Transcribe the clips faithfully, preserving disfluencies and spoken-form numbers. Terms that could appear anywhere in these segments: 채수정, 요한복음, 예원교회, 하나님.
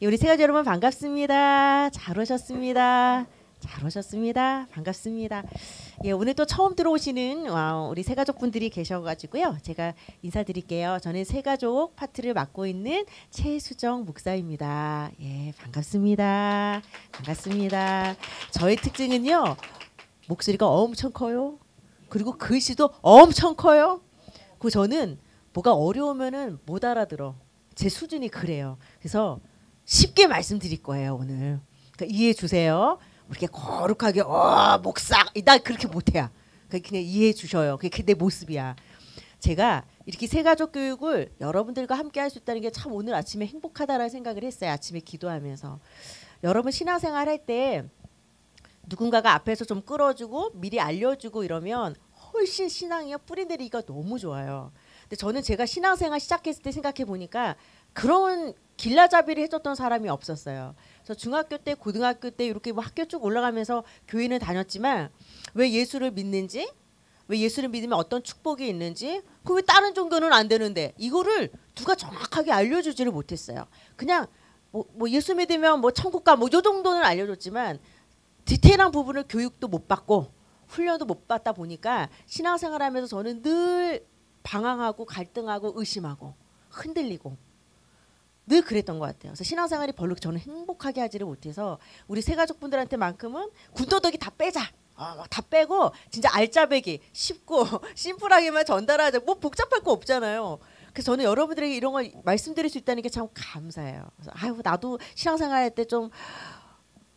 우리 새가족 여러분 반갑습니다. 잘 오셨습니다. 잘 오셨습니다. 반갑습니다. 예, 오늘 또 처음 들어오시는 와우, 우리 새가족분들이 계셔가지고요. 제가 인사드릴게요. 저는 새가족 파트를 맡고 있는 채수정 목사입니다. 예, 반갑습니다. 반갑습니다. 저의 특징은요. 목소리가 엄청 커요. 그리고 글씨도 엄청 커요. 그리고 저는 뭐가 어려우면은 못 알아들어. 제 수준이 그래요. 그래서 쉽게 말씀드릴 거예요. 오늘. 그러니까 이해해 주세요. 이렇게 거룩하게 어 목사 나 그렇게 못해요. 그냥 이해해 주셔요. 그게 내 모습이야. 제가 이렇게 새가족 교육을 여러분들과 함께 할 수 있다는 게 참 오늘 아침에 행복하다라는 생각을 했어요. 아침에 기도하면서. 여러분 신앙생활 할 때 누군가가 앞에서 좀 끌어주고 미리 알려주고 이러면 훨씬 신앙이요 뿌리 내리기가 너무 좋아요. 근데 저는 제가 신앙생활 시작했을 때 생각해 보니까 그런 길라잡이를 해줬던 사람이 없었어요. 그래서 중학교 때, 고등학교 때 이렇게 뭐 학교 쭉 올라가면서 교회는 다녔지만 왜 예수를 믿는지, 왜 예수를 믿으면 어떤 축복이 있는지, 그 왜 다른 종교는 안 되는데 이거를 누가 정확하게 알려주지를 못했어요. 그냥 뭐, 뭐 예수 믿으면 뭐 천국가 뭐 요 정도는 알려줬지만 디테일한 부분을 교육도 못 받고 훈련도 못 받다 보니까 신앙생활하면서 저는 늘 방황하고 갈등하고 의심하고 흔들리고 늘 그랬던 것 같아요. 그래서 신앙생활이 별로 저는 행복하게 하지를 못해서 우리 새가족분들한테만큼은 군더더기 다 빼자. 어, 다 빼고 진짜 알짜배기 쉽고 심플하게만 전달하자. 뭐 복잡할 거 없잖아요. 그래서 저는 여러분들에게 이런 걸 말씀드릴 수 있다는 게 참 감사해요. 그래서 아유 나도 신앙생활 할 때 좀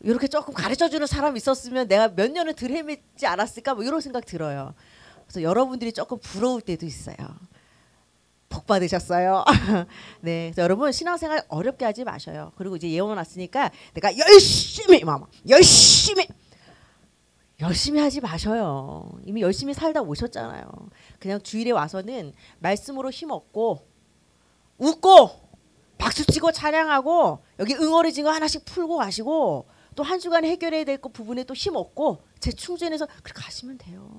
이렇게 조금 가르쳐주는 사람이 있었으면 내가 몇 년을 덜 헤맸지 않았을까 뭐 이런 생각 들어요. 그래서 여러분들이 조금 부러울 때도 있어요. 복 받으셨어요. 네, 그래서 여러분 신앙생활 어렵게 하지 마셔요. 그리고 이제 예원 왔으니까 내가 열심히 마마 열심히 열심히 하지 마셔요. 이미 열심히 살다 오셨잖아요. 그냥 주일에 와서는 말씀으로 힘 얻고 웃고 박수치고 찬양하고 여기 응어리진 거 하나씩 풀고 가시고 또 한 주간 해결해야 될 부분에 또 힘 얻고 재충전해서 그렇게 가시면 돼요.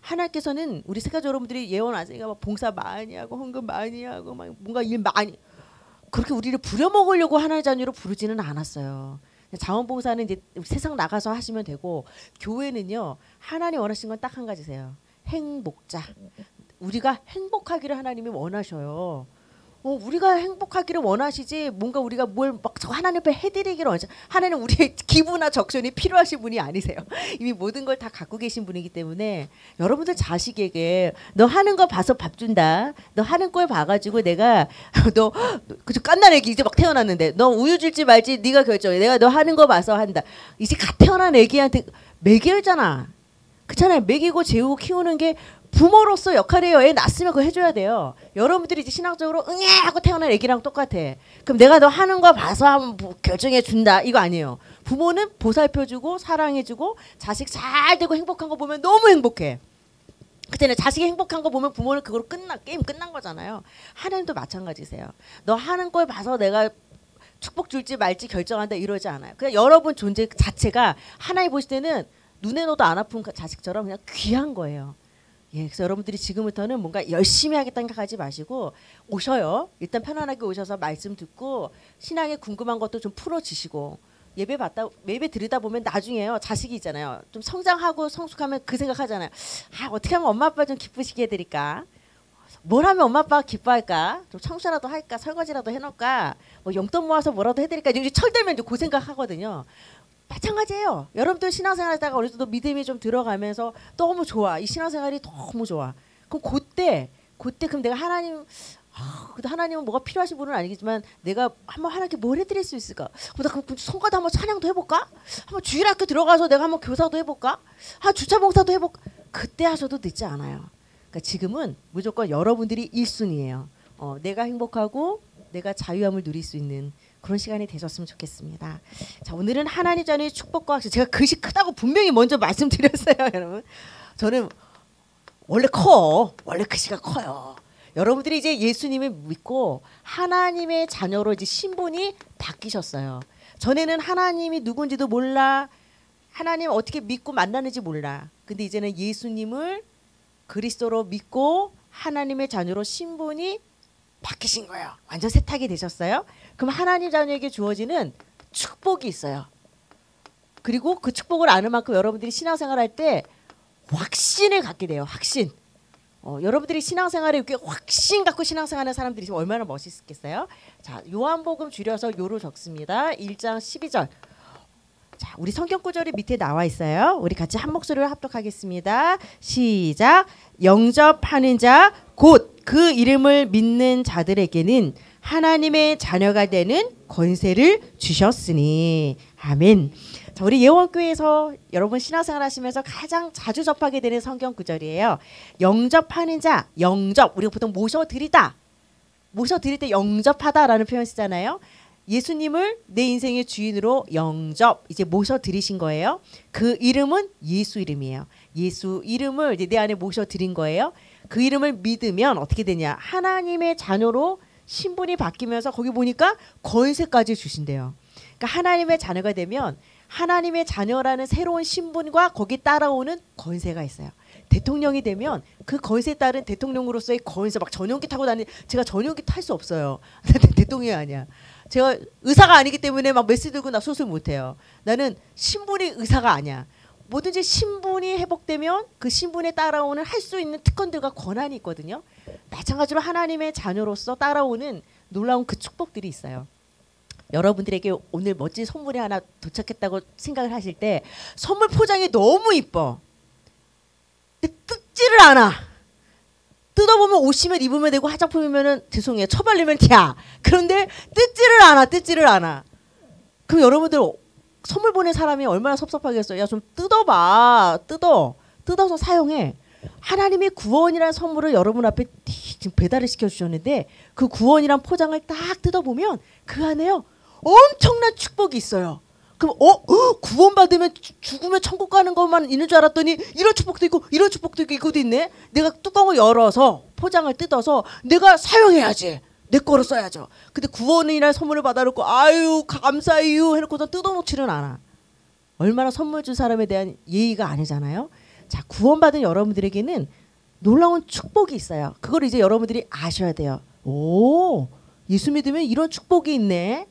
하나님께서는 우리 새가족 여러분들이 예원 아세요? 막 봉사 많이 하고 헌금 많이 하고 막 뭔가 일 많이 그렇게 우리를 부려먹으려고 하나의 자녀로 부르지는 않았어요. 자원봉사는 이제 세상 나가서 하시면 되고 교회는요 하나님 원하신 건 딱 한 가지세요. 행복자. 우리가 행복하기를 하나님이 원하셔요. 어, 우리가 행복하기를 원하시지 뭔가 우리가 뭘 막 저 하나님 앞에 해드리기를 원하죠. 하나님 우리의 기부나 적션이 필요하신 분이 아니세요. 이미 모든 걸 다 갖고 계신 분이기 때문에 여러분들 자식에게 너 하는 거 봐서 밥 준다. 너 하는 걸 봐가지고 내가 너 그저 깐난 애기 이제 막 태어났는데 너 우유 줄지 말지 네가 결정해. 내가 너 하는 거 봐서 한다. 이제 갓 태어난 애기한테 먹여잖아. 그렇잖아요. 먹이고 재우고 키우는 게 부모로서 역할이에요. 애 낳았으면 그거 해줘야 돼요. 여러분들이 이제 신앙적으로 응애 하고 태어난 애기랑 똑같아. 그럼 내가 너 하는 거 봐서 한번 결정해 준다. 이거 아니에요. 부모는 보살펴주고 사랑해주고 자식 잘 되고 행복한 거 보면 너무 행복해. 그때는 자식이 행복한 거 보면 부모는 그걸로 끝나 게임 끝난 거잖아요. 하나님도 마찬가지세요. 너 하는 걸 봐서 내가 축복 줄지 말지 결정한다 이러지 않아요. 그냥 여러분 존재 자체가 하나님 보실 때는 눈에 넣어도 안 아픈 자식처럼 그냥 귀한 거예요. 예, 그래서 여러분들이 지금부터는 뭔가 열심히 하겠다는 생각하지 마시고 오셔요. 일단 편안하게 오셔서 말씀 듣고 신앙에 궁금한 것도 좀 풀어주시고 예배 받다 예배 드리다 보면 나중에요 자식이 있잖아요. 좀 성장하고 성숙하면 그 생각하잖아요. 아 어떻게 하면 엄마 아빠 좀 기쁘시게 해드릴까? 뭘 하면 엄마 아빠가 기뻐할까? 좀 청소라도 할까? 설거지라도 해놓을까? 뭐 용돈 모아서 뭐라도 해드릴까? 이제 철들면 이제 그 생각하거든요. 마찬가지예요. 여러분들 신앙생활하다가 어느 정도 믿음이 좀 들어가면서 너무 좋아. 이 신앙생활이 너무 좋아. 그럼 그때 그때 그럼 내가 하나님 아, 그래도 하나님은 뭐가 필요하신 분은 아니겠지만 내가 한번 하나님께 뭘 해드릴 수 있을까? 그럼 나 그럼 성가도 한번 찬양도 해볼까? 한번 주일학교 들어가서 내가 한번 교사도 해볼까? 아 주차봉사도 해볼까? 그때 하셔도 늦지 않아요. 그러니까 지금은 무조건 여러분들이 일 순위예요. 어, 내가 행복하고 내가 자유함을 누릴 수 있는 그런 시간이 되셨으면 좋겠습니다. 자, 오늘은 하나님 자녀의 축복과 확신. 제가 글씨 크다고 분명히 먼저 말씀드렸어요, 여러분. 저는 원래 커. 원래 글씨가 커요. 여러분들이 이제 예수님을 믿고 하나님의 자녀로 이제 신분이 바뀌셨어요. 전에는 하나님이 누군지도 몰라. 하나님 어떻게 믿고 만나는지 몰라. 근데 이제는 예수님을 그리스도로 믿고 하나님의 자녀로 신분이 바뀌신 거예요. 완전 세탁이 되셨어요. 그럼 하나님 자녀에게 주어지는 축복이 있어요. 그리고 그 축복을 아는 만큼 여러분들이 신앙생활할 때 확신을 갖게 돼요. 확신. 어, 여러분들이 신앙생활에 이렇게 확신 갖고 신앙생활하는 사람들이 지금 얼마나 멋있겠어요? 자, 요한복음 줄여서 요로 적습니다. 일 장 십이 절. 자, 우리 성경 구절이 밑에 나와 있어요. 우리 같이 한 목소리로 합독하겠습니다. 시작. 영접하는 자 곧 그 이름을 믿는 자들에게는 하나님의 자녀가 되는 권세를 주셨으니. 아멘. 자, 우리 예원교회에서 여러분 신앙생활 하시면서 가장 자주 접하게 되는 성경 구절이에요. 영접하는 자, 영접. 우리가 보통 모셔드리다. 모셔드릴 때 영접하다라는 표현 쓰잖아요. 예수님을 내 인생의 주인으로 영접, 이제 모셔드리신 거예요. 그 이름은 예수 이름이에요. 예수 이름을 이제 내 안에 모셔드린 거예요. 그 이름을 믿으면 어떻게 되냐. 하나님의 자녀로 신분이 바뀌면서 거기 보니까 권세까지 주신대요. 그러니까 하나님의 자녀가 되면 하나님의 자녀라는 새로운 신분과 거기 따라오는 권세가 있어요. 대통령이 되면 그 권세에 따른 대통령으로서의 권세, 막 전용기 타고 다니는, 제가 전용기 탈 수 없어요. 대통령이 아니야. 제가 의사가 아니기 때문에 막 메스 들고 나 수술 못해요. 나는 신분이 의사가 아니야. 뭐든지 신분이 회복되면 그 신분에 따라오는 할 수 있는 특권들과 권한이 있거든요. 마찬가지로 하나님의 자녀로서 따라오는 놀라운 그 축복들이 있어요. 여러분들에게 오늘 멋진 선물이 하나 도착했다고 생각을 하실 때 선물 포장이 너무 이뻐. 근데 뜯지를 않아. 뜯어보면 옷이면 입으면 되고 화장품이면 죄송해요. 처발리면 티야. 그런데 뜯지를 않아. 뜯지를 않아. 그럼 여러분들 선물 보낸 사람이 얼마나 섭섭하겠어요. 야, 좀 뜯어봐. 뜯어. 뜯어서 사용해. 하나님이 구원이란 선물을 여러분 앞에 지금 배달을 시켜주셨는데 그 구원이란 포장을 딱 뜯어보면 그 안에요. 엄청난 축복이 있어요. 그럼 어? 어? 구원받으면 죽으면 천국 가는 것만 있는 줄 알았더니 이런 축복도 있고 이런 축복도 있고 이것도 있네. 내가 뚜껑을 열어서 포장을 뜯어서 내가 사용해야지. 내 거로 써야죠. 근데 구원이란 선물을 받아놓고 아유 감사해요 해놓고서 뜯어놓지는 않아. 얼마나 선물 준 사람에 대한 예의가 아니잖아요. 자, 구원받은 여러분들에게는 놀라운 축복이 있어요. 그걸 이제 여러분들이 아셔야 돼요. 오, 예수 믿으면 이런 축복이 있네.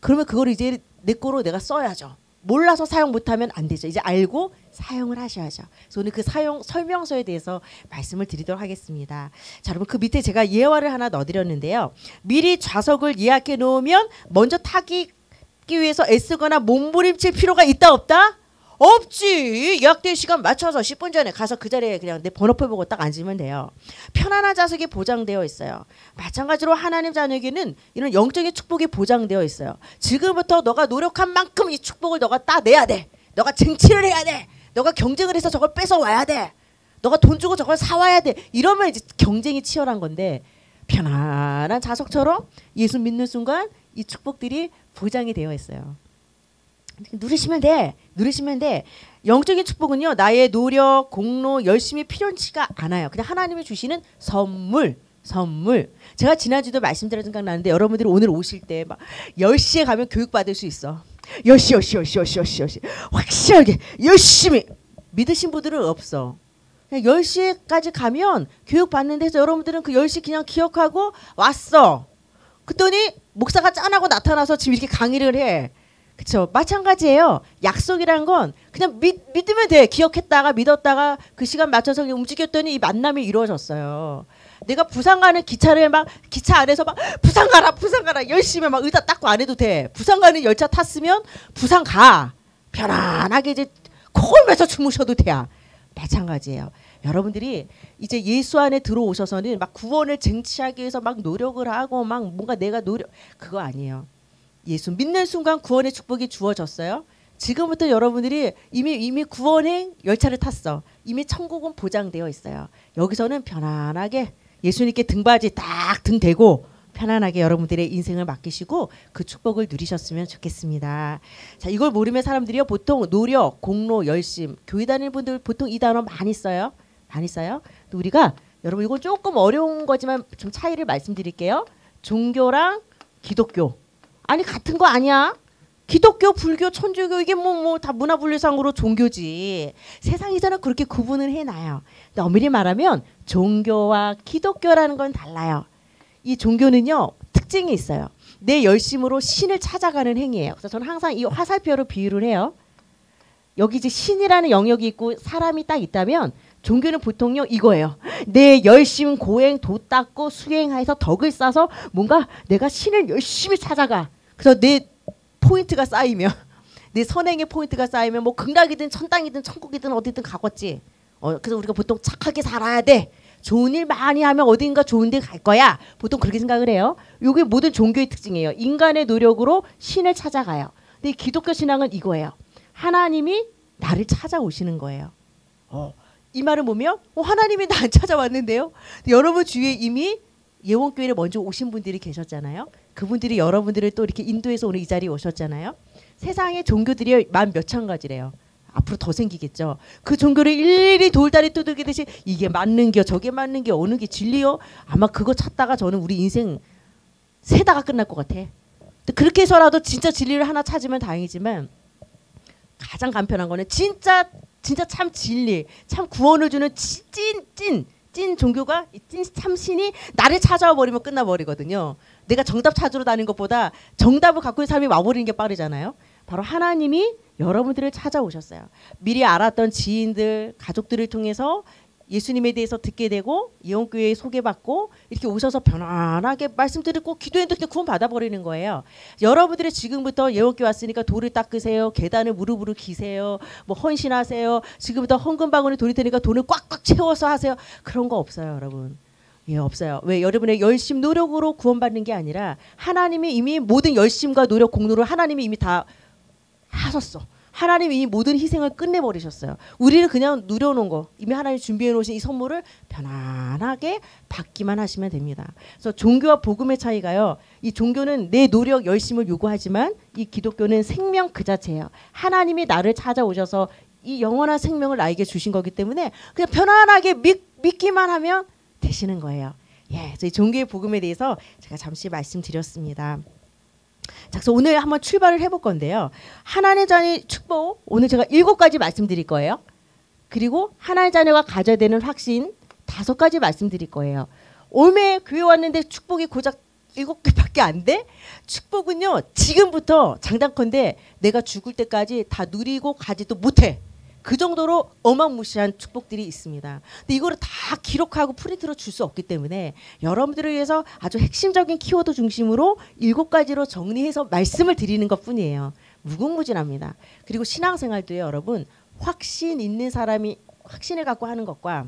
그러면 그걸 이제 내 거로 내가 써야죠. 몰라서 사용 못하면 안 되죠. 이제 알고 사용을 하셔야죠. 그래서 오늘 그 사용 설명서에 대해서 말씀을 드리도록 하겠습니다. 자, 여러분 그 밑에 제가 예화를 하나 넣어드렸는데요. 미리 좌석을 예약해 놓으면 먼저 타기 위해서 애쓰거나 몸부림칠 필요가 있다 없다? 없지. 예약된 시간 맞춰서 십 분 전에 가서 그 자리에 그냥 내 번호표 보고 딱 앉으면 돼요. 편안한 좌석이 보장되어 있어요. 마찬가지로 하나님 자녀에게는 이런 영적인 축복이 보장되어 있어요. 지금부터 너가 노력한 만큼 이 축복을 너가 따내야 돼. 너가 쟁취를 해야 돼. 너가 경쟁을 해서 저걸 뺏어와야 돼. 너가 돈 주고 저걸 사와야 돼. 이러면 이제 경쟁이 치열한 건데 편안한 좌석처럼 예수 믿는 순간 이 축복들이 보장이 되어 있어요. 누르시면 돼. 누르시면 돼. 영적인 축복은요. 나의 노력, 공로, 열심히 필요치가 않아요. 그냥 하나님이 주시는 선물. 선물. 제가 지난주도 말씀드린 생각나는데 여러분들이 오늘 오실 때 막 열 시에 가면 교육받을 수 있어. 열 시, 열 시, 열 시, 열 시, 열 시, 열 시. 확실하게 열심히. 믿으신 분들은 없어. 그냥 열 시까지 가면 교육받는 데서 여러분들은 그 열 시 그냥 기억하고 왔어. 그랬더니 목사가 짠하고 나타나서 지금 이렇게 강의를 해. 그렇죠. 마찬가지예요. 약속이란 건 그냥 믿, 믿으면 돼. 기억했다가 믿었다가 그 시간 맞춰서 움직였더니 이 만남이 이루어졌어요. 내가 부산 가는 기차를 막 기차 안에서 막 부산 가라 부산 가라 열심히 막 의자 닦고 안 해도 돼. 부산 가는 열차 탔으면 부산 가. 편안하게 이제 코골면서 주무셔도 돼요. 마찬가지예요. 여러분들이 이제 예수 안에 들어오셔서는 막 구원을 쟁취하기 위해서 막 노력을 하고 막 뭔가 내가 노력 그거 아니에요. 예수 믿는 순간 구원의 축복이 주어졌어요. 지금부터 여러분들이 이미 이미 구원행 열차를 탔어. 이미 천국은 보장되어 있어요. 여기서는 편안하게 예수님께 등받이 딱 등 대고 편안하게 여러분들의 인생을 맡기시고 그 축복을 누리셨으면 좋겠습니다. 자, 이걸 모르면 사람들이요. 보통 노력, 공로, 열심, 교회 다니는 분들 보통 이 단어 많이 써요. 많이 써요. 또 우리가 여러분 이건 조금 어려운 거지만 좀 차이를 말씀드릴게요. 종교랑 기독교. 아니 같은 거 아니야. 기독교, 불교, 천주교 이게 뭐 뭐 다 문화 분류상으로 종교지. 세상에서는 그렇게 구분을 해놔요. 근데 엄밀히 말하면 종교와 기독교라는 건 달라요. 이 종교는요 특징이 있어요. 내 열심으로 신을 찾아가는 행위예요. 그래서 저는 항상 이 화살표로 비유를 해요. 여기 이제 신이라는 영역이 있고 사람이 딱 있다면 종교는 보통요 이거예요. 내 열심 고행 도 닦고 수행해서 덕을 쌓아서 뭔가 내가 신을 열심히 찾아가. 그래서 내 포인트가 쌓이면 내 선행의 포인트가 쌓이면 뭐 극락이든 천당이든 천국이든 어디든 가겠지. 어, 그래서 우리가 보통 착하게 살아야 돼. 좋은 일 많이 하면 어딘가 좋은 데 갈 거야. 보통 그렇게 생각을 해요. 이게 모든 종교의 특징이에요. 인간의 노력으로 신을 찾아가요. 근데 이 기독교 신앙은 이거예요. 하나님이 나를 찾아오시는 거예요. 어. 이 말을 보면 어, 하나님이 나 안 찾아왔는데요. 여러분 주위에 이미 예원교회를 먼저 오신 분들이 계셨잖아요. 그분들이 여러분들을 또 이렇게 인도해서 오늘 이 자리에 오셨잖아요. 세상에 종교들이 만 몇천 가지래요. 앞으로 더 생기겠죠. 그 종교를 일일이 돌다리 두들기듯이 이게 맞는 겨 저게 맞는 겨 어느 게 진리요. 아마 그거 찾다가 저는 우리 인생 세다가 끝날 것 같아. 그렇게 해서라도 진짜 진리를 하나 찾으면 다행이지만 가장 간편한 거는 진짜 진짜 참 진리, 참 구원을 주는 찐 찐 찐 종교가 찐 참신이 나를 찾아와 버리면 끝나버리거든요. 내가 정답 찾으러 다니는 것보다 정답을 갖고 있는 사람이 와버리는 게 빠르잖아요. 바로 하나님이 여러분들을 찾아오셨어요. 미리 알았던 지인들, 가족들을 통해서 예수님에 대해서 듣게 되고 예원교회에 소개받고 이렇게 오셔서 편안하게 말씀 드리고 기도해도 그냥 구원 받아버리는 거예요. 여러분들이 지금부터 예원교회 왔으니까 돌을 닦으세요. 계단을 무릎으로 기세요. 뭐 헌신하세요. 지금부터 헌금방울을 돌릴 테니까 돈을 꽉꽉 채워서 하세요. 그런 거 없어요, 여러분. 예, 없어요. 왜? 여러분의 열심 노력으로 구원받는 게 아니라 하나님이 이미 모든 열심과 노력 공로를 하나님이 이미 다 하셨어. 하나님이 이 모든 희생을 끝내버리셨어요. 우리는 그냥 누려놓은 거, 이미 하나님이 준비해놓으신 이 선물을 편안하게 받기만 하시면 됩니다. 그래서 종교와 복음의 차이가요. 이 종교는 내 노력, 열심을 요구하지만 이 기독교는 생명 그 자체예요. 하나님이 나를 찾아오셔서 이 영원한 생명을 나에게 주신 거기 때문에 그냥 편안하게 믿, 믿기만 하면 되시는 거예요. 예, 저희 종교의 복음에 대해서 제가 잠시 말씀드렸습니다. 자, 그래서 오늘 한번 출발을 해볼 건데요. 하나님의 자녀의 축복, 오늘 제가 일곱 가지 말씀드릴 거예요. 그리고 하나님의 자녀가 가져야 되는 확신 다섯 가지 말씀드릴 거예요. 올해 교회 왔는데 축복이 고작 일곱 개밖에 안 돼? 축복은요 지금부터 장담컨대 내가 죽을 때까지 다 누리고 가지도 못해. 그 정도로 어마무시한 축복들이 있습니다. 근데 이거를 다 기록하고 프린트로 줄 수 없기 때문에 여러분들을 위해서 아주 핵심적인 키워드 중심으로 일곱 가지로 정리해서 말씀을 드리는 것뿐이에요. 무궁무진합니다. 그리고 신앙생활도요, 여러분 확신 있는 사람이 확신을 갖고 하는 것과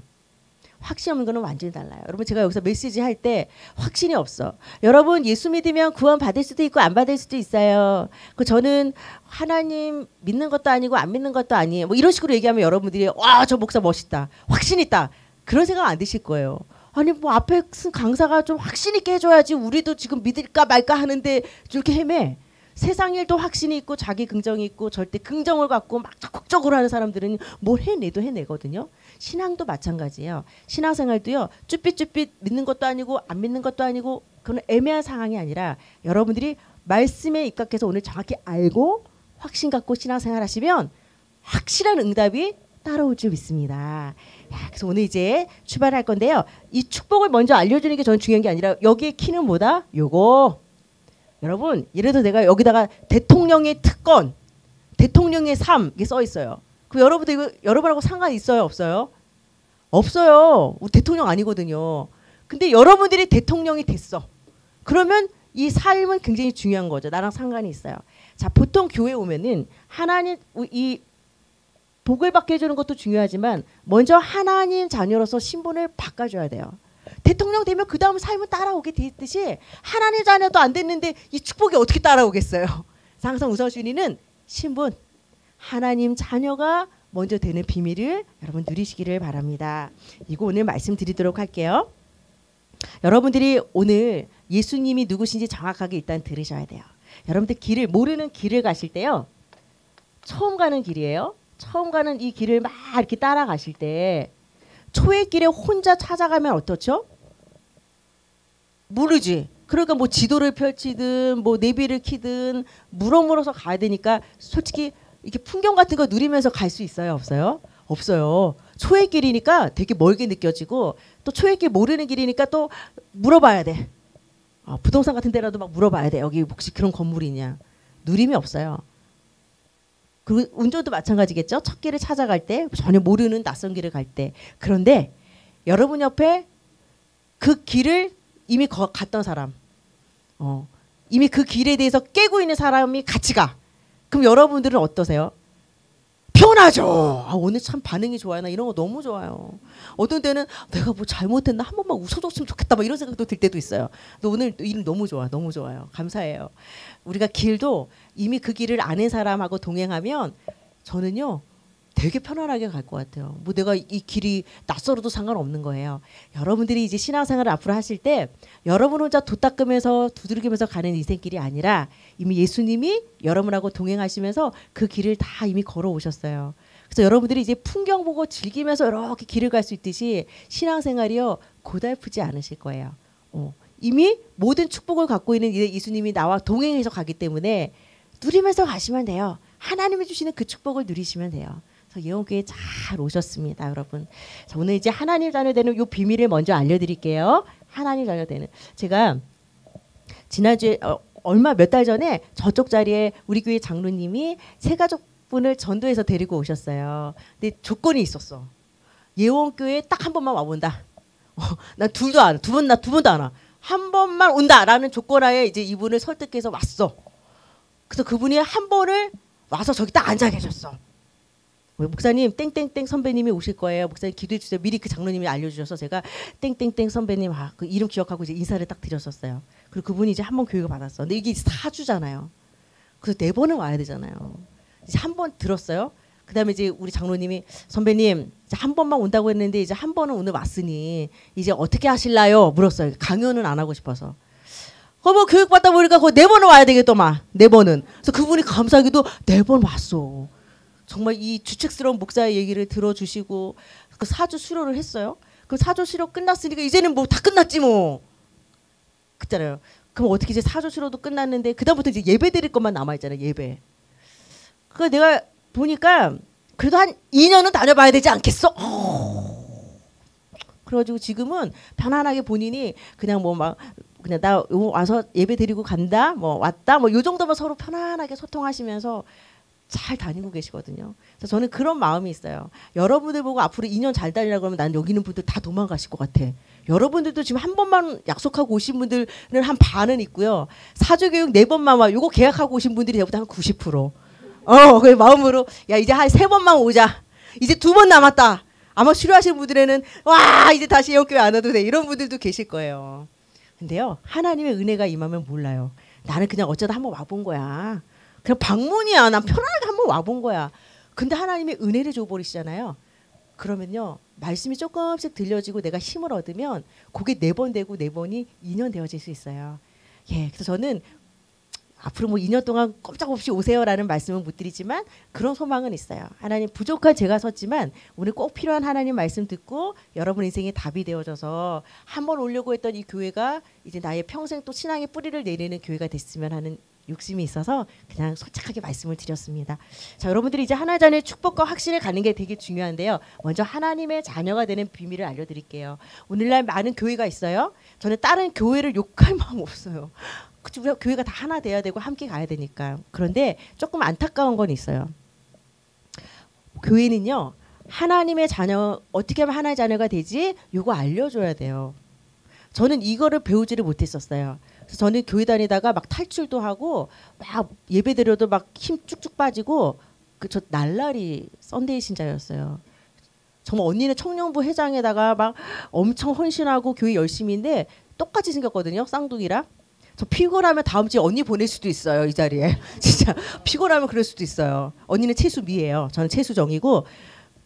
확신 없는 거는 완전히 달라요. 여러분 제가 여기서 메시지 할 때 확신이 없어. 여러분 예수 믿으면 구원 받을 수도 있고 안 받을 수도 있어요. 그 저는 하나님 믿는 것도 아니고 안 믿는 것도 아니에요. 뭐 이런 식으로 얘기하면 여러분들이 와, 저 목사 멋있다. 확신 있다. 그런 생각 안 드실 거예요. 아니 뭐 앞에 쓴 강사가 좀 확신 있게 해줘야지 우리도 지금 믿을까 말까 하는데 이렇게 헤매. 세상 일도 확신이 있고 자기 긍정이 있고 절대 긍정을 갖고 막 적극적으로 하는 사람들은 뭘 해내도 해내거든요. 신앙도 마찬가지예요. 신앙생활도요. 쭈삣쭈삣 믿는 것도 아니고 안 믿는 것도 아니고 그건 애매한 상황이 아니라 여러분들이 말씀에 입각해서 오늘 정확히 알고 확신 갖고 신앙생활 하시면 확실한 응답이 따라올 줄 믿습니다. 그래서 오늘 이제 출발할 건데요. 이 축복을 먼저 알려주는 게 저는 중요한 게 아니라 여기에 키는 뭐다? 요거. 여러분 예를 들어 내가 여기다가 대통령의 특권, 대통령의 삶 이게 써 있어요. 그 여러분들 이거 여러분하고 상관 있어요? 없어요? 없어요. 우리 대통령 아니거든요. 근데 여러분들이 대통령이 됐어. 그러면 이 삶은 굉장히 중요한 거죠. 나랑 상관이 있어요. 자, 보통 교회 오면은 하나님 이 복을 받게 해주는 것도 중요하지만 먼저 하나님 자녀로서 신분을 바꿔줘야 돼요. 대통령 되면 그 다음 삶은 따라오게 됐듯이 하나님 자녀도 안 됐는데 이 축복이 어떻게 따라오겠어요. 항상 우선순위는 신분. 하나님 자녀가 먼저 되는 비밀을 여러분 누리시기를 바랍니다. 이거 오늘 말씀드리도록 할게요. 여러분들이 오늘 예수님이 누구신지 정확하게 일단 들으셔야 돼요. 여러분들 길을 모르는 길을 가실 때요. 처음 가는 길이에요. 처음 가는 이 길을 막 이렇게 따라가실 때 초의 길에 혼자 찾아가면 어떻죠? 모르지. 그러니까 뭐 지도를 펼치든 뭐 내비를 키든 물어물어서 가야 되니까 솔직히 이렇게 풍경 같은 거 누리면서 갈 수 있어요? 없어요? 없어요. 초의 길이니까 되게 멀게 느껴지고 또 초의 길 모르는 길이니까 또 물어봐야 돼. 어, 부동산 같은 데라도 막 물어봐야 돼. 여기 혹시 그런 건물이냐. 누림이 없어요. 그리고 운전도 마찬가지겠죠. 첫 길을 찾아갈 때 전혀 모르는 낯선 길을 갈 때. 그런데 여러분 옆에 그 길을 이미 거, 갔던 사람 어, 이미 그 길에 대해서 깨고 있는 사람이 같이 가. 그럼 여러분들은 어떠세요? 편하죠. 아, 오늘 참 반응이 좋아요. 나 이런 거 너무 좋아요. 어떤 때는 내가 뭐 잘못했나 한 번만 웃어줬으면 좋겠다 막 이런 생각도 들 때도 있어요. 근데 오늘 일 너무 좋아. 너무 좋아요. 감사해요. 우리가 길도 이미 그 길을 아는 사람하고 동행하면 저는요 되게 편안하게 갈 것 같아요. 뭐 내가 이 길이 낯설어도 상관없는 거예요. 여러분들이 이제 신앙생활을 앞으로 하실 때 여러분 혼자 도닦으면서 두들기면서 가는 인생길이 아니라 이미 예수님이 여러분하고 동행하시면서 그 길을 다 이미 걸어오셨어요. 그래서 여러분들이 이제 풍경 보고 즐기면서 이렇게 길을 갈 수 있듯이 신앙생활이요 고달프지 않으실 거예요. 어, 이미 모든 축복을 갖고 있는 예수님이 나와 동행해서 가기 때문에 누리면서 가시면 돼요. 하나님이 주시는 그 축복을 누리시면 돼요. 예원교회 잘 오셨습니다, 여러분. 자, 오늘 이제 하나님 자녀 되는 요 비밀을 먼저 알려드릴게요. 하나님 자녀 되는. 제가 지난주에 어, 얼마 몇 달 전에 저쪽 자리에 우리 교회 장로님이 세 가족분을 전도해서 데리고 오셨어요. 근데 조건이 있었어. 예원교회 딱 한 번만 와본다. 어, 난 둘도 안, 두 번 나 두 번도 안 와. 한 번만 온다라는 조건하에 이제 이분을 설득해서 왔어. 그래서 그분이 한 번을 와서 저기 딱 앉아 계셨어. 목사님 땡땡땡 선배님이 오실 거예요. 목사님 기도해 주세요. 미리 그 장로님이 알려주셔서 제가 땡땡땡 선배님 아, 그 이름 기억하고 이제 인사를 딱 드렸었어요. 그리고 그분이 이제 한 번 교육을 받았어. 근데 이게 사 주잖아요. 그래서 네 번은 와야 되잖아요. 이제 한 번 들었어요. 그 다음에 이제 우리 장로님이 선배님 이제 한 번만 온다고 했는데 이제 한 번은 오늘 왔으니 이제 어떻게 하실라요? 물었어요. 강연은 안 하고 싶어서. 어, 뭐 교육 받다 보니까 거의 네 번은 와야 되겠더만. 네 번은. 그래서 그분이 감사하게도 네 번 왔어. 정말 이 주책스러운 목사의 얘기를 들어주시고 그 사주 수료를 했어요. 그 사주 수료 끝났으니까 이제는 뭐 다 끝났지 뭐. 그랬잖아요. 그럼 어떻게 이제 사주 수료도 끝났는데 그다음부터 이제 예배 드릴 것만 남아있잖아요. 예배. 그 내가 보니까 그래도 한 이 년은 다녀봐야 되지 않겠어? 어... 그래가지고 지금은 편안하게 본인이 그냥 뭐 막 그냥 나 와서 예배 드리고 간다. 뭐 왔다. 뭐 요 정도면 서로 편안하게 소통하시면서 잘 다니고 계시거든요. 그래서 저는 그런 마음이 있어요. 여러분들 보고 앞으로 이 년 잘 다니라고 하면 난 여기 있는 분들 다 도망가실 것 같아. 여러분들도 지금 한 번만 약속하고 오신 분들은 한 반은 있고요. 사주교육 네 번만 와. 요거 계약하고 오신 분들이 대부분 한 구십 퍼센트. 어, 그 마음으로 야 이제 한 세 번만 오자. 이제 두 번 남았다. 아마 수료하신 분들에는 와 이제 다시 예원교회 안 와도 돼. 이런 분들도 계실 거예요. 근데요. 하나님의 은혜가 임하면 몰라요. 나는 그냥 어쩌다 한번 와본 거야. 그냥 방문이야. 난 편안하게 한번 와본 거야. 근데 하나님이 은혜를 줘버리시잖아요. 그러면요. 말씀이 조금씩 들려지고 내가 힘을 얻으면 그게 네 번 되고 네 번이 이 년 되어질 수 있어요. 예, 그래서 저는 앞으로 뭐 이 년 동안 꼼짝없이 오세요라는 말씀은 못 드리지만 그런 소망은 있어요. 하나님 부족한 제가 섰지만 오늘 꼭 필요한 하나님 말씀 듣고 여러분 인생에 답이 되어져서 한번 오려고 했던 이 교회가 이제 나의 평생 또 신앙의 뿌리를 내리는 교회가 됐으면 하는 욕심이 있어서 그냥 솔직하게 말씀을 드렸습니다. 자, 여러분들이 이제 하나의 자녀의 축복과 확신을 갖는 게 되게 중요한데요. 먼저 하나님의 자녀가 되는 비밀을 알려드릴게요. 오늘날 많은 교회가 있어요. 저는 다른 교회를 욕할 마음 없어요. 그치, 우리가 교회가 다 하나 돼야 되고 함께 가야 되니까. 그런데 조금 안타까운 건 있어요. 교회는요. 하나님의 자녀 어떻게 하면 하나의 자녀가 되지? 요거 알려줘야 돼요. 저는 이거를 배우지를 못했었어요. 그래서 저는 교회 다니다가 막 탈출도 하고 막 예배 드려도 막 힘 쭉쭉 빠지고 그 저 날라리 썬데이 신자였어요. 정말 언니는 청년부 회장에다가 막 엄청 헌신하고 교회 열심히인데 똑같이 생겼거든요. 쌍둥이랑. 저 피곤하면 다음 주에 언니 보낼 수도 있어요. 이 자리에. 진짜 피곤하면 그럴 수도 있어요. 언니는 채수미예요. 저는 채수정이고.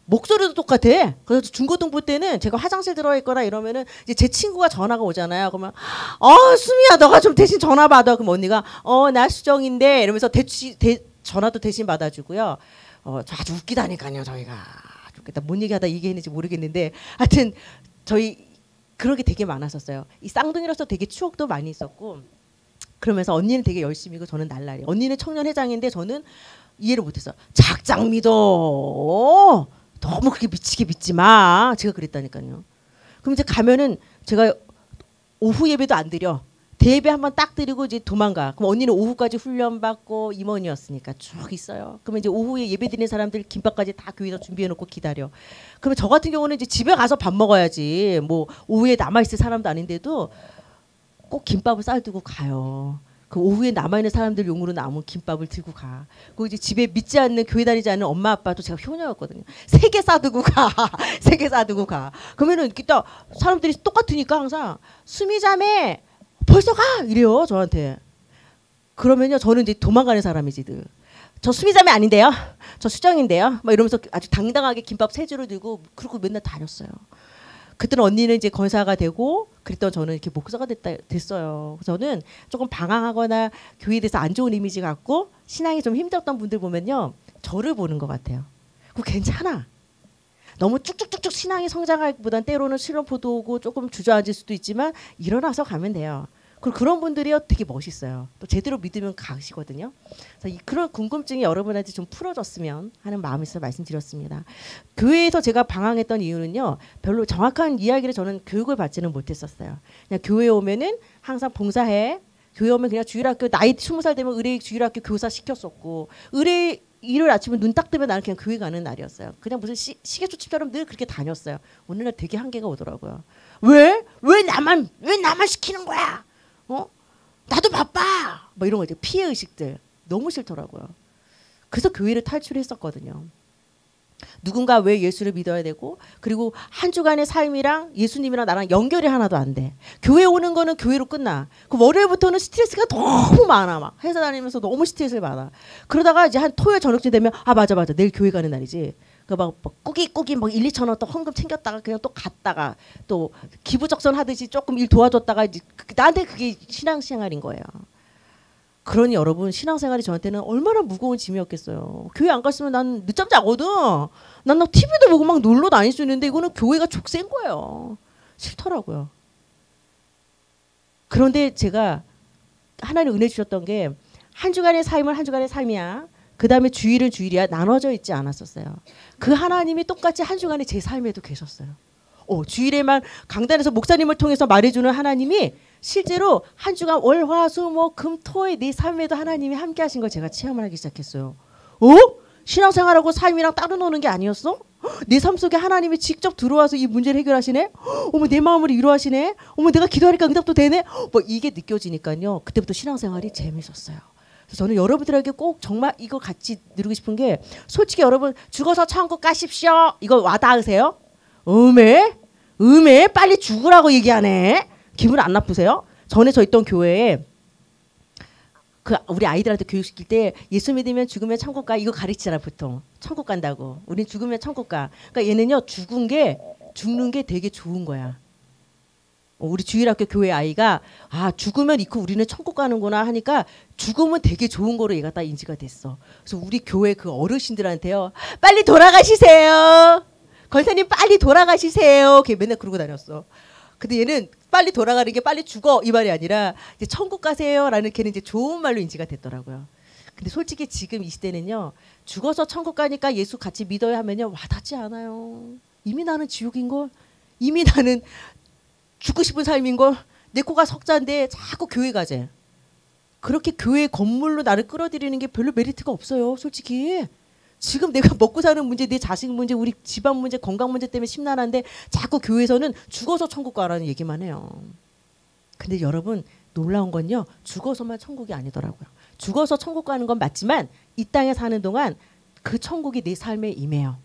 목소리도 똑같아. 그래서 중고등부 때는 제가 화장실 들어있거나 이러면은 이제 제 친구가 전화가 오잖아요. 그러면 어 수미야 너가 좀 대신 전화 받아. 그럼 언니가 어 나 수정인데 이러면서 대치 대 전화도 대신 받아주고요. 어 저 아주 웃기다니까요 저희가. 좋겠다. 뭔 얘기하다 얘기했는지 모르겠는데 하여튼 저희 그런 게 되게 많았었어요. 이 쌍둥이로서 되게 추억도 많이 있었고 그러면서 언니는 되게 열심히고 저는 날라리. 언니는 청년 회장인데 저는 이해를 못했어요. 작작 믿어. 너무 그렇게 미치게 믿지 마. 제가 그랬다니까요. 그럼 이제 가면은 제가 오후 예배도 안 드려. 대배 한번 딱 드리고 이제 도망가. 그럼 언니는 오후까지 훈련받고 임원이었으니까 쭉 있어요. 그러면 이제 오후에 예배 드리는 사람들 김밥까지 다 교회에서 준비해놓고 기다려. 그러면 저 같은 경우는 이제 집에 가서 밥 먹어야지. 뭐 오후에 남아있을 사람도 아닌데도 꼭 김밥을 싸들고 가요. 그 오후에 남아있는 사람들 용으로 남은 김밥을 들고 가. 그리고 이제 집에 믿지 않는 교회 다니지 않는 엄마 아빠도 제가 효녀였거든요. 세 개 싸두고 가. 세 개 싸두고 가. 그러면은 이렇게 딱 사람들이 똑같으니까 항상 수미 자매 벌써 가 이래요 저한테. 그러면요 저는 이제 도망가는 사람이지 늘. 저 수미 자매 아닌데요. 저 수정인데요. 막 이러면서 아주 당당하게 김밥 세 줄을 들고 그러고 맨날 다녔어요. 그때는 언니는 이제 권사가 되고 그랬던 저는 이렇게 목사가 됐다, 됐어요. 저는 조금 방황하거나 교회에 대해서 안 좋은 이미지 갖고 신앙이 좀 힘들었던 분들 보면요. 저를 보는 것 같아요. 그거 괜찮아. 너무 쭉쭉쭉쭉 신앙이 성장하기보단 때로는 실험포도 오고 조금 주저앉을 수도 있지만 일어나서 가면 돼요. 그리고 그런 분들이요 되게 멋있어요. 또 제대로 믿으면 가시거든요. 그래서 그런 궁금증이 여러분한테 좀 풀어졌으면 하는 마음이 있어서 말씀드렸습니다. 교회에서 제가 방황했던 이유는요. 별로 정확한 이야기를 저는 교육을 받지는 못했었어요. 그냥 교회에 오면은 항상 봉사해. 교회 오면 그냥 주일학교 나이 스무 살 되면 의뢰 주일학교 교사 시켰었고 의뢰 일요일 아침에 눈 딱 뜨면 나는 그냥 교회 가는 날이었어요. 그냥 무슨 시, 시계초집처럼 늘 그렇게 다녔어요. 오늘날 되게 한계가 오더라고요. 왜? 왜 나만 왜 나만 시키는 거야? 어? 나도 바빠! 막 이런 거 있죠. 피해의식들. 너무 싫더라고요. 그래서 교회를 탈출했었거든요. 누군가 왜 예수를 믿어야 되고 그리고 한 주간의 삶이랑 예수님이랑 나랑 연결이 하나도 안 돼. 교회 오는 거는 교회로 끝나. 그 월요일부터는 스트레스가 너무 많아. 막 회사 다니면서 너무 스트레스를 받아. 그러다가 이제 한 토요일 저녁쯤 되면 아 맞아 맞아 내일 교회 가는 날이지. 막, 막 꾸깃꾸깃 막 일, 이천 원 또 헌금 챙겼다가 그냥 또 갔다가 또 기부적선 하듯이 조금 일 도와줬다가 이제 나한테 그게 신앙생활인 거예요. 그러니 여러분 신앙생활이 저한테는 얼마나 무거운 짐이었겠어요. 교회 안 갔으면 난 늦잠 자거든. 난 막 티비도 보고 막 놀러 다닐 수 있는데 이거는 교회가 족쇄인 거예요. 싫더라고요. 그런데 제가 하나님 은혜 주셨던 게 한 주간의 삶은 한 주간의 삶이야. 그 다음에 주일은 주일이야. 나눠져 있지 않았었어요. 그 하나님이 똑같이 한 주간에 제 삶에도 계셨어요. 어, 주일에만 강단에서 목사님을 통해서 말해주는 하나님이 실제로 한 주간 월, 화, 수, 목, 금, 토의 내 삶에도 하나님이 함께 하신 걸 제가 체험을 하기 시작했어요. 어? 신앙생활하고 삶이랑 따로 노는 게 아니었어? 내 삶 속에 하나님이 직접 들어와서 이 문제를 해결하시네? 어머 내 마음을 위로하시네? 어머 내가 기도하니까 응답도 되네? 뭐 이게 느껴지니까요. 그때부터 신앙생활이 재밌었어요. 저는 여러분들에게 꼭 정말 이거 같이 누리고 싶은 게 솔직히 여러분 죽어서 천국 가십시오. 이거 와닿으세요? 음에? 음에? 빨리 죽으라고 얘기하네. 기분 안 나쁘세요? 전에 저 있던 교회에 그 우리 아이들한테 교육시킬 때 예수 믿으면 죽으면 천국 가. 이거 가르치잖아 보통. 천국 간다고. 우린 죽으면 천국 가. 그러니까 얘는요. 죽은 게 죽는 게 되게 좋은 거야. 우리 주일학교 교회 아이가 아 죽으면 이코 우리는 천국 가는구나 하니까 죽으면 되게 좋은 거로 얘가 딱 인지가 됐어. 그래서 우리 교회 그 어르신들한테요. 빨리 돌아가시세요. 권사님 빨리 돌아가시세요. 걔 맨날 그러고 다녔어. 근데 얘는 빨리 돌아가는 게 빨리 죽어 이 말이 아니라 이제 천국 가세요 라는 걔는 이제 좋은 말로 인지가 됐더라고요. 근데 솔직히 지금 이 시대는요. 죽어서 천국 가니까 예수 같이 믿어야 하면요. 와닿지 않아요. 이미 나는 지옥인걸. 이미 나는 죽고 싶은 삶인걸. 내 코가 석자인데 자꾸 교회 가재. 그렇게 교회 건물로 나를 끌어들이는 게 별로 메리트가 없어요. 솔직히. 지금 내가 먹고 사는 문제, 내 자식 문제, 우리 집안 문제, 건강 문제 때문에 심란한데 자꾸 교회에서는 죽어서 천국 가라는 얘기만 해요. 근데 여러분 놀라운 건요. 죽어서만 천국이 아니더라고요. 죽어서 천국 가는 건 맞지만 이 땅에 사는 동안 그 천국이 내 삶에 임해요.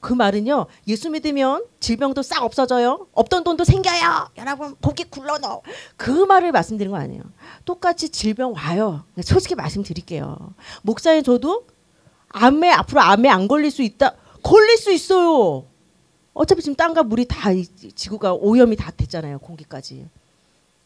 그 말은요. 예수 믿으면 질병도 싹 없어져요. 없던 돈도 생겨요. 여러분 고기 굴러넣어. 그 말을 말씀드린 거 아니에요. 똑같이 질병 와요. 솔직히 말씀드릴게요. 목사인 저도 암에 앞으로 암에 안 걸릴 수 있다. 걸릴 수 있어요. 어차피 지금 땅과 물이 다 지구가 오염이 다 됐잖아요. 공기까지.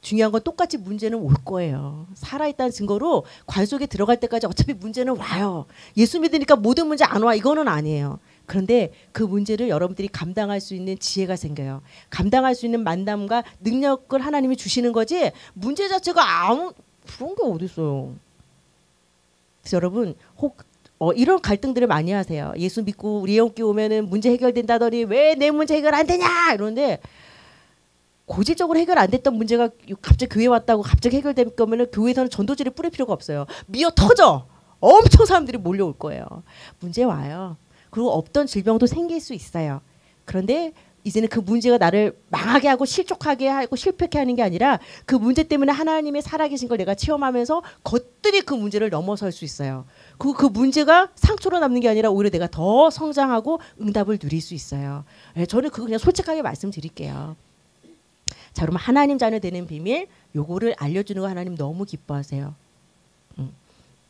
중요한 건 똑같이 문제는 올 거예요. 살아있다는 증거로 관 속에 들어갈 때까지 어차피 문제는 와요. 예수 믿으니까 모든 문제 안 와. 이거는 아니에요. 그런데 그 문제를 여러분들이 감당할 수 있는 지혜가 생겨요. 감당할 수 있는 만남과 능력을 하나님이 주시는 거지 문제 자체가 아무 그런 게 어디 있어요. 그래서 여러분 혹 어, 이런 갈등들을 많이 하세요. 예수 믿고 우리 예원교회 오면은 문제 해결된다더니 왜 내 문제 해결 안 되냐 이러는데 고질적으로 해결 안 됐던 문제가 갑자기 교회 왔다고 갑자기 해결될 거면은 교회에서는 전도지를 뿌릴 필요가 없어요. 미어 터져. 엄청 사람들이 몰려올 거예요. 문제 와요. 그리고 없던 질병도 생길 수 있어요. 그런데 이제는 그 문제가 나를 망하게 하고 실족하게 하고 실패하게 하는 게 아니라 그 문제 때문에 하나님의 살아계신 걸 내가 체험하면서 것들이 그 문제를 넘어설 수 있어요. 그리고 그 문제가 상처로 남는 게 아니라 오히려 내가 더 성장하고 응답을 누릴 수 있어요. 저는 그거 그냥 솔직하게 말씀드릴게요. 자, 그러면 하나님 자녀 되는 비밀, 요거를 알려주는 거 하나님 너무 기뻐하세요. 음,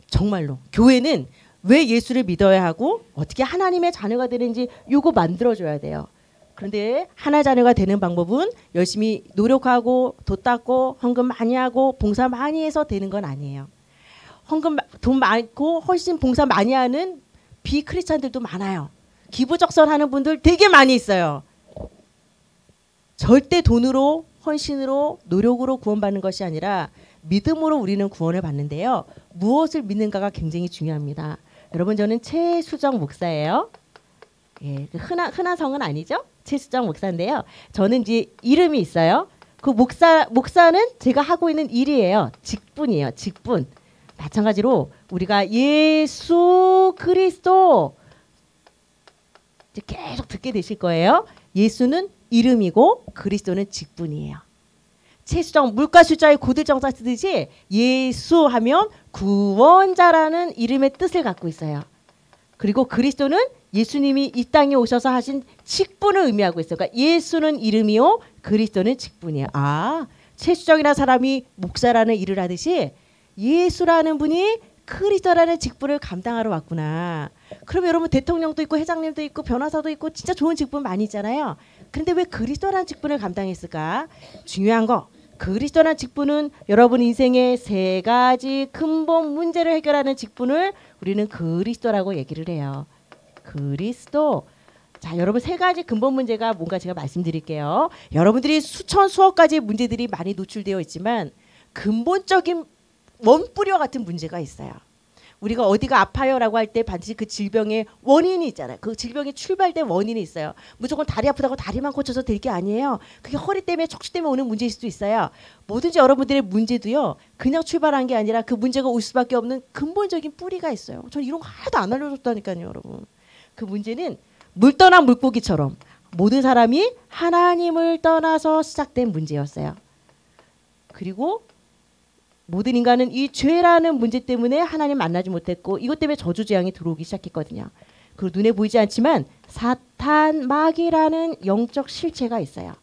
정말로 교회는 왜 예수를 믿어야 하고 어떻게 하나님의 자녀가 되는지 요거 만들어줘야 돼요. 그런데 하나 자녀가 되는 방법은 열심히 노력하고 돗닦고 헌금 많이 하고 봉사 많이 해서 되는 건 아니에요. 헌금 돈 많고 훨씬 봉사 많이 하는 비크리스찬들도 많아요. 기부적선하는 분들 되게 많이 있어요. 절대 돈으로 헌신으로 노력으로 구원받는 것이 아니라 믿음으로 우리는 구원을 받는데요. 무엇을 믿는가가 굉장히 중요합니다. 여러분, 저는 채수정 목사예요. 예, 흔한, 흔한 성은 아니죠? 채수정 목사인데요. 저는 이제 이름이 있어요. 그 목사, 목사는 제가 하고 있는 일이에요. 직분이에요. 직분. 마찬가지로 우리가 예수 그리스도 이제 계속 듣게 되실 거예요. 예수는 이름이고 그리스도는 직분이에요. 채수정 물가 숫자의 고들정사 쓰듯이 예수 하면 구원자라는 이름의 뜻을 갖고 있어요. 그리고 그리스도는 예수님이 이 땅에 오셔서 하신 직분을 의미하고 있어요. 그러니까 예수는 이름이요 그리스도는 직분이에요. 아, 채수정이라는 사람이 목사라는 일을 하듯이 예수라는 분이 크리스도라는 직분을 감당하러 왔구나. 그럼 여러분, 대통령도 있고 회장님도 있고 변호사도 있고 진짜 좋은 직분 많이 있잖아요. 그런데 왜 그리스도라는 직분을 감당했을까? 중요한 거, 그리스도라는 직분은 여러분 인생의 세 가지 근본 문제를 해결하는 직분을 우리는 그리스도라고 얘기를 해요. 그리스도. 자, 여러분, 세 가지 근본 문제가 뭔가 제가 말씀드릴게요. 여러분들이 수천 수억 가지 문제들이 많이 노출되어 있지만 근본적인 원뿌리와 같은 문제가 있어요. 우리가 어디가 아파요라고 할 때 반드시 그 질병의 원인이 있잖아요. 그 질병이 출발된 원인이 있어요. 무조건 다리 아프다고 다리만 고쳐서 될 게 아니에요. 그게 허리 때문에 척추 때문에 오는 문제일 수도 있어요. 뭐든지 여러분들의 문제도요, 그냥 출발한 게 아니라 그 문제가 올 수밖에 없는 근본적인 뿌리가 있어요. 저는 이런 거 하나도 안 알려줬다니까요, 여러분. 그 문제는 물 떠난 물고기처럼 모든 사람이 하나님을 떠나서 시작된 문제였어요. 그리고 모든 인간은 이 죄라는 문제 때문에 하나님 만나지 못했고 이것 때문에 저주 재앙이 들어오기 시작했거든요. 그리고 눈에 보이지 않지만 사탄 마귀라는 영적 실체가 있어요.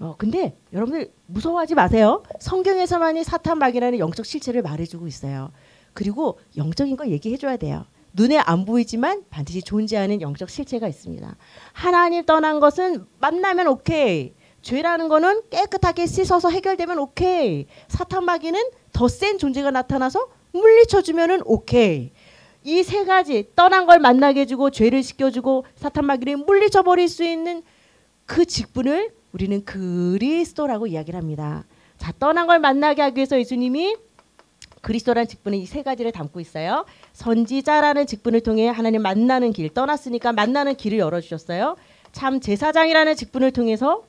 어, 근데 여러분들 무서워하지 마세요. 성경에서만이 사탄 마귀라는 영적 실체를 말해주고 있어요. 그리고 영적인 거 얘기해줘야 돼요. 눈에 안 보이지만 반드시 존재하는 영적 실체가 있습니다. 하나님 떠난 것은 만나면 오케이. 죄라는 거는 깨끗하게 씻어서 해결되면 오케이. 사탄 마귀는 더 센 존재가 나타나서 물리쳐주면 오케이. 이 세 가지, 떠난 걸 만나게 해주고 죄를 씻겨주고 사탄 마귀를 물리쳐버릴 수 있는 그 직분을 우리는 그리스도라고 이야기를 합니다. 자, 떠난 걸 만나게 하기 위해서 예수님이 그리스도라는 직분에 이 세 가지를 담고 있어요. 선지자라는 직분을 통해 하나님 만나는 길, 떠났으니까 만나는 길을 열어주셨어요. 참 제사장이라는 직분을 통해서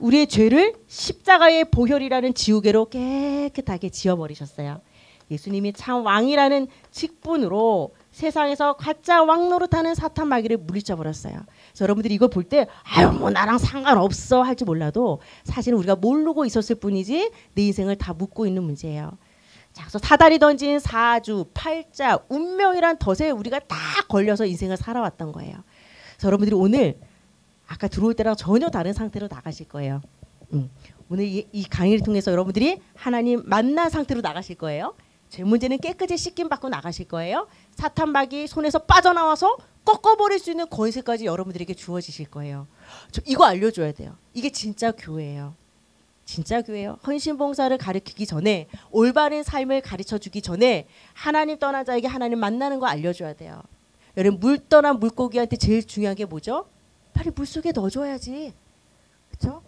우리의 죄를 십자가의 보혈이라는 지우개로 깨끗하게 지워버리셨어요. 예수님이 참 왕이라는 직분으로 세상에서 가짜 왕 노릇하는 사탄 마귀를 물리쳐버렸어요. 그래서 여러분들이 이걸 볼 때 아유 뭐 나랑 상관없어 할지 몰라도 사실은 우리가 모르고 있었을 뿐이지 내 인생을 다 묶고 있는 문제예요. 자, 그래서 사단이 던진 사주, 팔자, 운명이란 덫에 우리가 다 걸려서 인생을 살아왔던 거예요. 그래서 여러분들이 오늘 아까 들어올 때랑 전혀 다른 상태로 나가실 거예요. 음. 오늘 이, 이 강의를 통해서 여러분들이 하나님 만난 상태로 나가실 거예요. 죄 문제는 깨끗이 씻김 받고 나가실 거예요. 사탄 마귀 손에서 빠져나와서 꺾어버릴 수 있는 권세까지 여러분들에게 주어지실 거예요. 저 이거 알려줘야 돼요. 이게 진짜 교회예요. 진짜 교회예요. 헌신봉사를 가르치기 전에, 올바른 삶을 가르쳐주기 전에 하나님 떠난 자에게 하나님 만나는 거 알려줘야 돼요. 여러분, 물 떠난 물고기한테 제일 중요한 게 뭐죠? 빨리 물속에 넣어줘야지. 그렇죠?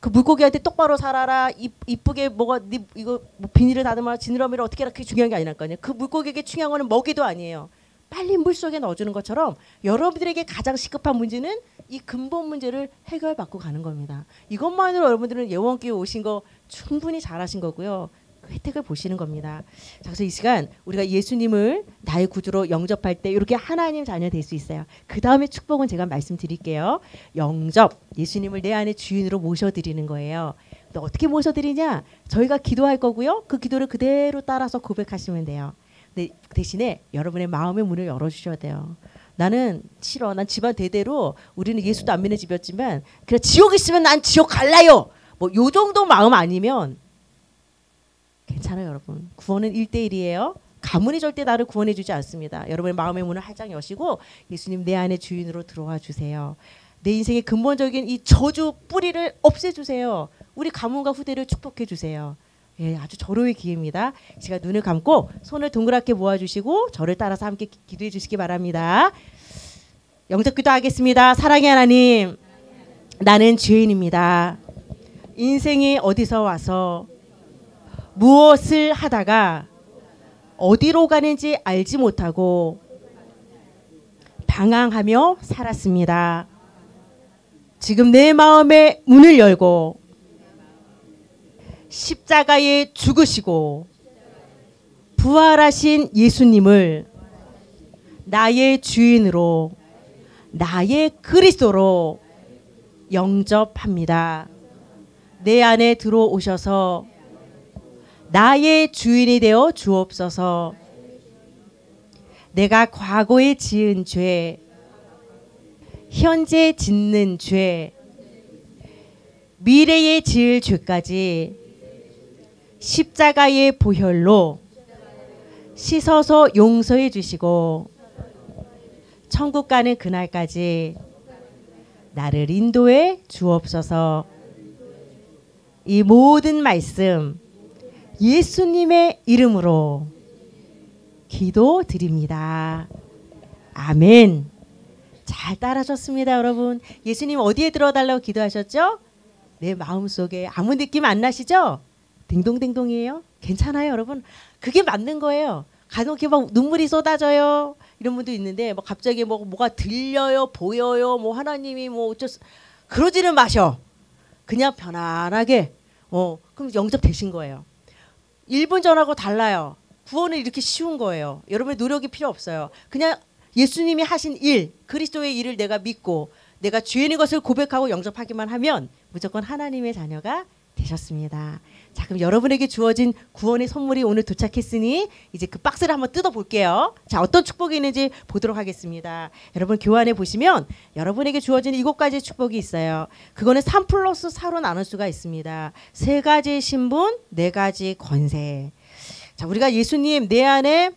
그 물고기한테 똑바로 살아라. 이, 이쁘게 뭐가 네, 이거 뭐 비닐을 다듬어라. 지느러미를 어떻게 해라. 그게 중요한 게 아니랄 거 아니에요. 그 물고기에게 중요한 거는 먹이도 아니에요. 빨리 물속에 넣어주는 것처럼 여러분들에게 가장 시급한 문제는 이 근본 문제를 해결받고 가는 겁니다. 이것만으로 여러분들은 예원교회 오신 거 충분히 잘하신 거고요. 혜택을 보시는 겁니다. 자, 그래서 이 시간 우리가 예수님을 나의 구주로 영접할 때 이렇게 하나님 자녀 될 수 있어요. 그 다음에 축복은 제가 말씀드릴게요. 영접, 예수님을 내 안의 주인으로 모셔드리는 거예요. 또 어떻게 모셔드리냐? 저희가 기도할 거고요. 그 기도를 그대로 따라서 고백하시면 돼요. 근데 대신에 여러분의 마음의 문을 열어주셔야 돼요. 나는 싫어. 난 집안 대대로 우리는 예수도 안 믿는 집이었지만 그냥 지옥 있으면 난 지옥 갈라요. 뭐 요 정도 마음 아니면 괜찮아요, 여러분. 구원은 일 대 일이에요. 가문이 절대 나를 구원해 주지 않습니다. 여러분의 마음의 문을 활짝 여시고 예수님 내 안의 주인으로 들어와 주세요. 내 인생의 근본적인 이 저주 뿌리를 없애주세요. 우리 가문과 후대를 축복해 주세요. 예, 아주 절호의 기회입니다. 제가 눈을 감고 손을 동그랗게 모아주시고 저를 따라서 함께 기도해 주시기 바랍니다. 영접기도 하겠습니다. 사랑의 하나님, 나는 죄인입니다. 인생이 어디서 와서 무엇을 하다가 어디로 가는지 알지 못하고 방황하며 살았습니다. 지금 내 마음의 문을 열고 십자가에 죽으시고 부활하신 예수님을 나의 주인으로, 나의 그리스도로 영접합니다. 내 안에 들어오셔서 나의 주인이 되어 주옵소서. 내가 과거에 지은 죄, 현재 짓는 죄, 미래에 지을 죄까지 십자가의 보혈로 씻어서 용서해 주시고 천국 가는 그날까지 나를 인도해 주옵소서. 이 모든 말씀 예수님의 이름으로 기도드립니다. 아멘. 잘 따라하셨습니다, 여러분. 예수님 어디에 들어달라고 기도하셨죠? 내 마음속에. 아무 느낌 안 나시죠? 딩동댕동이에요. 괜찮아요, 여러분. 그게 맞는 거예요. 간혹 이렇게 막 눈물이 쏟아져요. 이런 분도 있는데 막 갑자기 뭐 뭐가 들려요, 보여요, 뭐 하나님이 뭐 어쩔 수... 그러지는 마셔. 그냥 편안하게. 어, 그럼 영접되신 거예요. 일 분 전하고 달라요. 구원은 이렇게 쉬운 거예요. 여러분의 노력이 필요 없어요. 그냥 예수님이 하신 일, 그리스도의 일을 내가 믿고 내가 주인인 것을 고백하고 영접하기만 하면 무조건 하나님의 자녀가 되셨습니다. 자, 그럼 여러분에게 주어진 구원의 선물이 오늘 도착했으니 이제 그 박스를 한번 뜯어볼게요. 자, 어떤 축복이 있는지 보도록 하겠습니다. 여러분 교환해 보시면 여러분에게 주어진 일곱 가지 축복이 있어요. 그거는 삼 플러스 사로 나눌 수가 있습니다. 세 가지 신분, 네 가지 권세. 자, 우리가 예수님 내 안에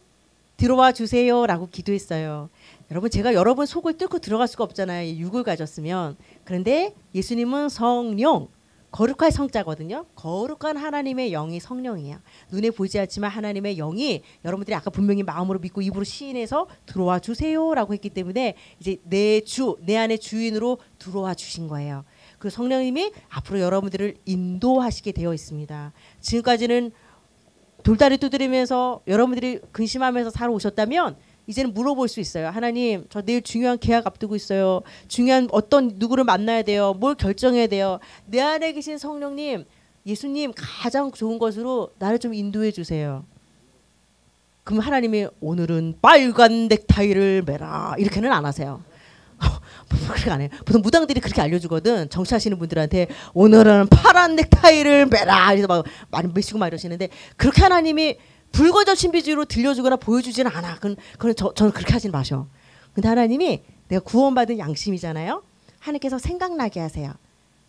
들어와 주세요 라고 기도했어요. 여러분 제가 여러분 속을 뚫고 들어갈 수가 없잖아요. 육을 가졌으면. 그런데 예수님은 성령, 거룩할 성자거든요. 거룩한 하나님의 영이 성령이에요. 눈에 보이지 않지만 하나님의 영이 여러분들이 아까 분명히 마음으로 믿고 입으로 시인해서 들어와 주세요라고 했기 때문에 이제 내 주, 내 안의 주인으로 들어와 주신 거예요. 그 성령님이 앞으로 여러분들을 인도하시게 되어 있습니다. 지금까지는 돌다리 두드리면서 여러분들이 근심하면서 살아오셨다면 이제는 물어볼 수 있어요. 하나님, 저 내일 중요한 계약 앞두고 있어요. 중요한 어떤 누구를 만나야 돼요. 뭘 결정해야 돼요. 내 안에 계신 성령님, 예수님 가장 좋은 것으로 나를 좀 인도해 주세요. 그럼 하나님이 오늘은 빨간 넥타이를 매라 이렇게는 안 하세요. 그렇게 안 해요. 보통 무당들이 그렇게 알려주거든. 정치하시는 분들한테 오늘은 파란 넥타이를 매라 이래서 막 많이 매시고 막 이러시는데 그렇게 하나님이 불거저 신비주의로 들려주거나 보여주지는 않아. 그건, 그건 저, 저는 그렇게 하진 마셔. 근데 하나님이 내가 구원받은 양심이잖아요. 하나님께서 생각나게 하세요.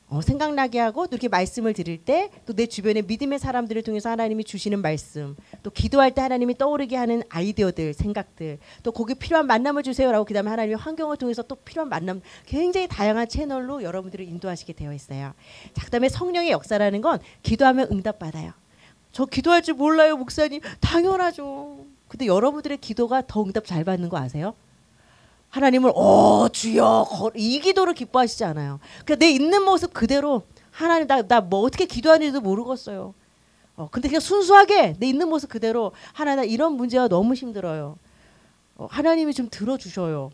어, 생각나게 하고 또 이렇게 말씀을 드릴 때 또 내 주변의 믿음의 사람들을 통해서 하나님이 주시는 말씀, 또 기도할 때 하나님이 떠오르게 하는 아이디어들, 생각들, 또 거기 필요한 만남을 주세요라고 그다음에 하나님이 환경을 통해서 또 필요한 만남, 굉장히 다양한 채널로 여러분들을 인도하시게 되어 있어요. 자, 그다음에 성령의 역사라는 건 기도하면 응답받아요. 저 기도할 줄 몰라요, 목사님. 당연하죠. 근데 여러분들의 기도가 더 응답 잘 받는 거 아세요? 하나님을 어 주여 이 기도를 기뻐하시지 않아요. 그러니까 내 있는 모습 그대로 하나님 나 나 뭐 어떻게 기도하는지도 모르겠어요. 어 근데 그냥 순수하게 내 있는 모습 그대로 하나님 나 이런 문제가 너무 힘들어요. 하나님이 좀 들어주셔요.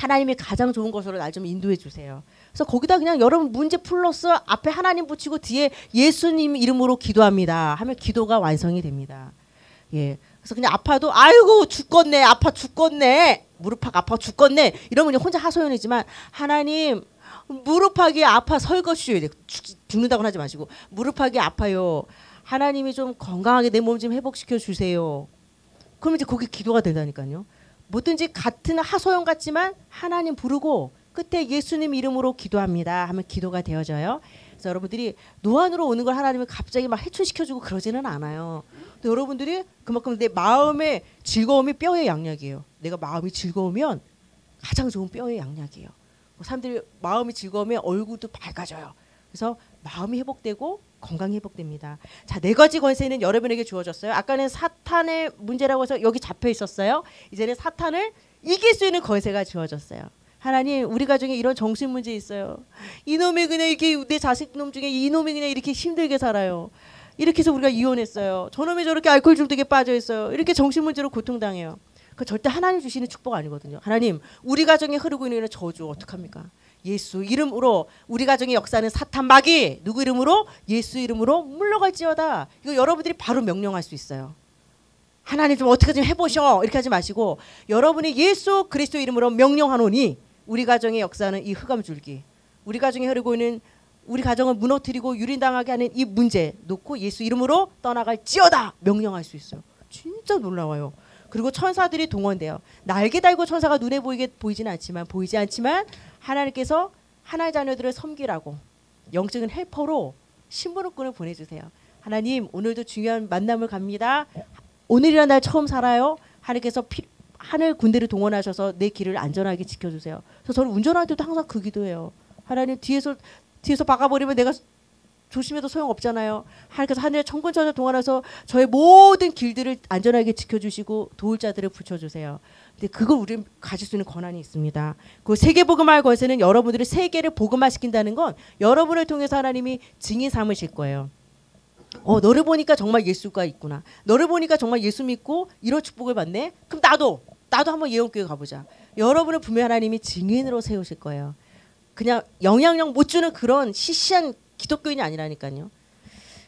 하나님이 가장 좋은 것으로 날 좀 인도해 주세요. 그래서 거기다 그냥 여러분 문제 플러스 앞에 하나님 붙이고 뒤에 예수님 이름으로 기도합니다 하면 기도가 완성이 됩니다. 예. 그래서 그냥 아파도 아이고 죽겠네 아파 죽겠네 무릎팍 아파 죽겠네 이러면 그냥 혼자 하소연이지만 하나님 무릎팍이 아파 설거슈 죽는다고는 하지 마시고 무릎팍이 아파요 하나님이 좀 건강하게 내 몸 좀 회복시켜 주세요. 그러면 이제 거기 기도가 된다니까요. 뭐든지 같은 하소연 같지만 하나님 부르고 끝에 예수님 이름으로 기도합니다 하면 기도가 되어져요. 그래서 여러분들이 노안으로 오는 걸 하나님이 갑자기 막 해충시켜주고 그러지는 않아요. 또 여러분들이 그만큼 내 마음의 즐거움이 뼈의 양약이에요. 내가 마음이 즐거우면 가장 좋은 뼈의 양약이에요. 사람들이 마음이 즐거우면 얼굴도 밝아져요. 그래서 마음이 회복되고 건강이 회복됩니다. 자, 네 가지 권세는 여러분에게 주어졌어요. 아까는 사탄의 문제라고 해서 여기 잡혀 있었어요. 이제는 사탄을 이길 수 있는 권세가 주어졌어요. 하나님, 우리 가정에 이런 정신 문제 있어요. 이놈이 그냥 이렇게 내 자식 놈 중에 이놈이 그냥 이렇게 힘들게 살아요. 이렇게 해서 우리가 이혼했어요. 저놈이 저렇게 알코올 중독에 빠져 있어요. 이렇게 정신 문제로 고통당해요. 그 절대 하나님 주시는 축복 아니거든요. 하나님, 우리 가정에 흐르고 있는 저주 어떡합니까? 예수 이름으로 우리 가정의 역사는 사탄 마귀 누구 이름으로? 예수 이름으로 물러갈지어다. 이거 여러분들이 바로 명령할 수 있어요. 하나님 좀 어떻게 좀 해보셔 이렇게 하지 마시고 여러분이 예수 그리스도 이름으로 명령하노니 우리 가정의 역사는 이 흑암줄기 우리 가정에 흐르고 있는 우리 가정을 무너뜨리고 유린당하게 하는 이 문제 놓고 예수 이름으로 떠나갈지어다 명령할 수 있어요. 진짜 놀라워요. 그리고 천사들이 동원돼요. 날개 달고 천사가 눈에 보이게 보이진 않지만 보이지 않지만 하나님께서 하나의 자녀들을 섬기라고 영적인 헬퍼로 심부름꾼을 보내주세요. 하나님 오늘도 중요한 만남을 갑니다. 오늘이란 날 처음 살아요. 하나님께서 피, 하늘 군대를 동원하셔서 내 길을 안전하게 지켜주세요. 그래서 저는 운전할 때도 항상 그 기도해요. 하나님 뒤에서 뒤에서 박아버리면 내가 조심해도 소용없잖아요. 하나님께서 하늘의 천군천사 동원하셔서 저의 모든 길들을 안전하게 지켜주시고 도울 자들을 붙여주세요. 근데 그걸 우리는 가질 수 있는 권한이 있습니다. 그 세계 복음화의 권세는 여러분들이 세계를 복음화시킨다는 건 여러분을 통해서 하나님이 증인 삼으실 거예요. 어, 너를 보니까 정말 예수가 있구나. 너를 보니까 정말 예수 믿고 이런 축복을 받네. 그럼 나도 나도 한번 예원교회 가보자. 여러분을 분명히 하나님이 증인으로 세우실 거예요. 그냥 영향력 못 주는 그런 시시한 기독교인이 아니라니까요.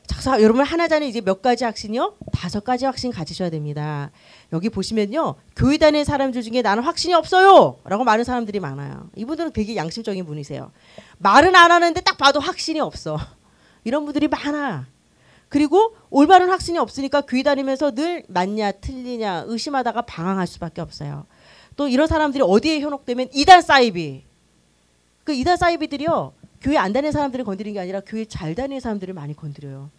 자, 여러분 하나자는 이제 몇 가지 확신이요? 다섯 가지 확신 가지셔야 됩니다. 여기 보시면요. 교회 다니는 사람들 중에 나는 확신이 없어요 라고 많은 사람들이 많아요. 이분들은 되게 양심적인 분이세요. 말은 안 하는데 딱 봐도 확신이 없어. 이런 분들이 많아. 그리고 올바른 확신이 없으니까 교회 다니면서 늘 맞냐 틀리냐 의심하다가 방황할 수밖에 없어요. 또 이런 사람들이 어디에 현혹되면 이단 사이비. 그 이단 사이비들이요. 교회 안 다니는 사람들을 건드리는 게 아니라 교회 잘 다니는 사람들을 많이 건드려요.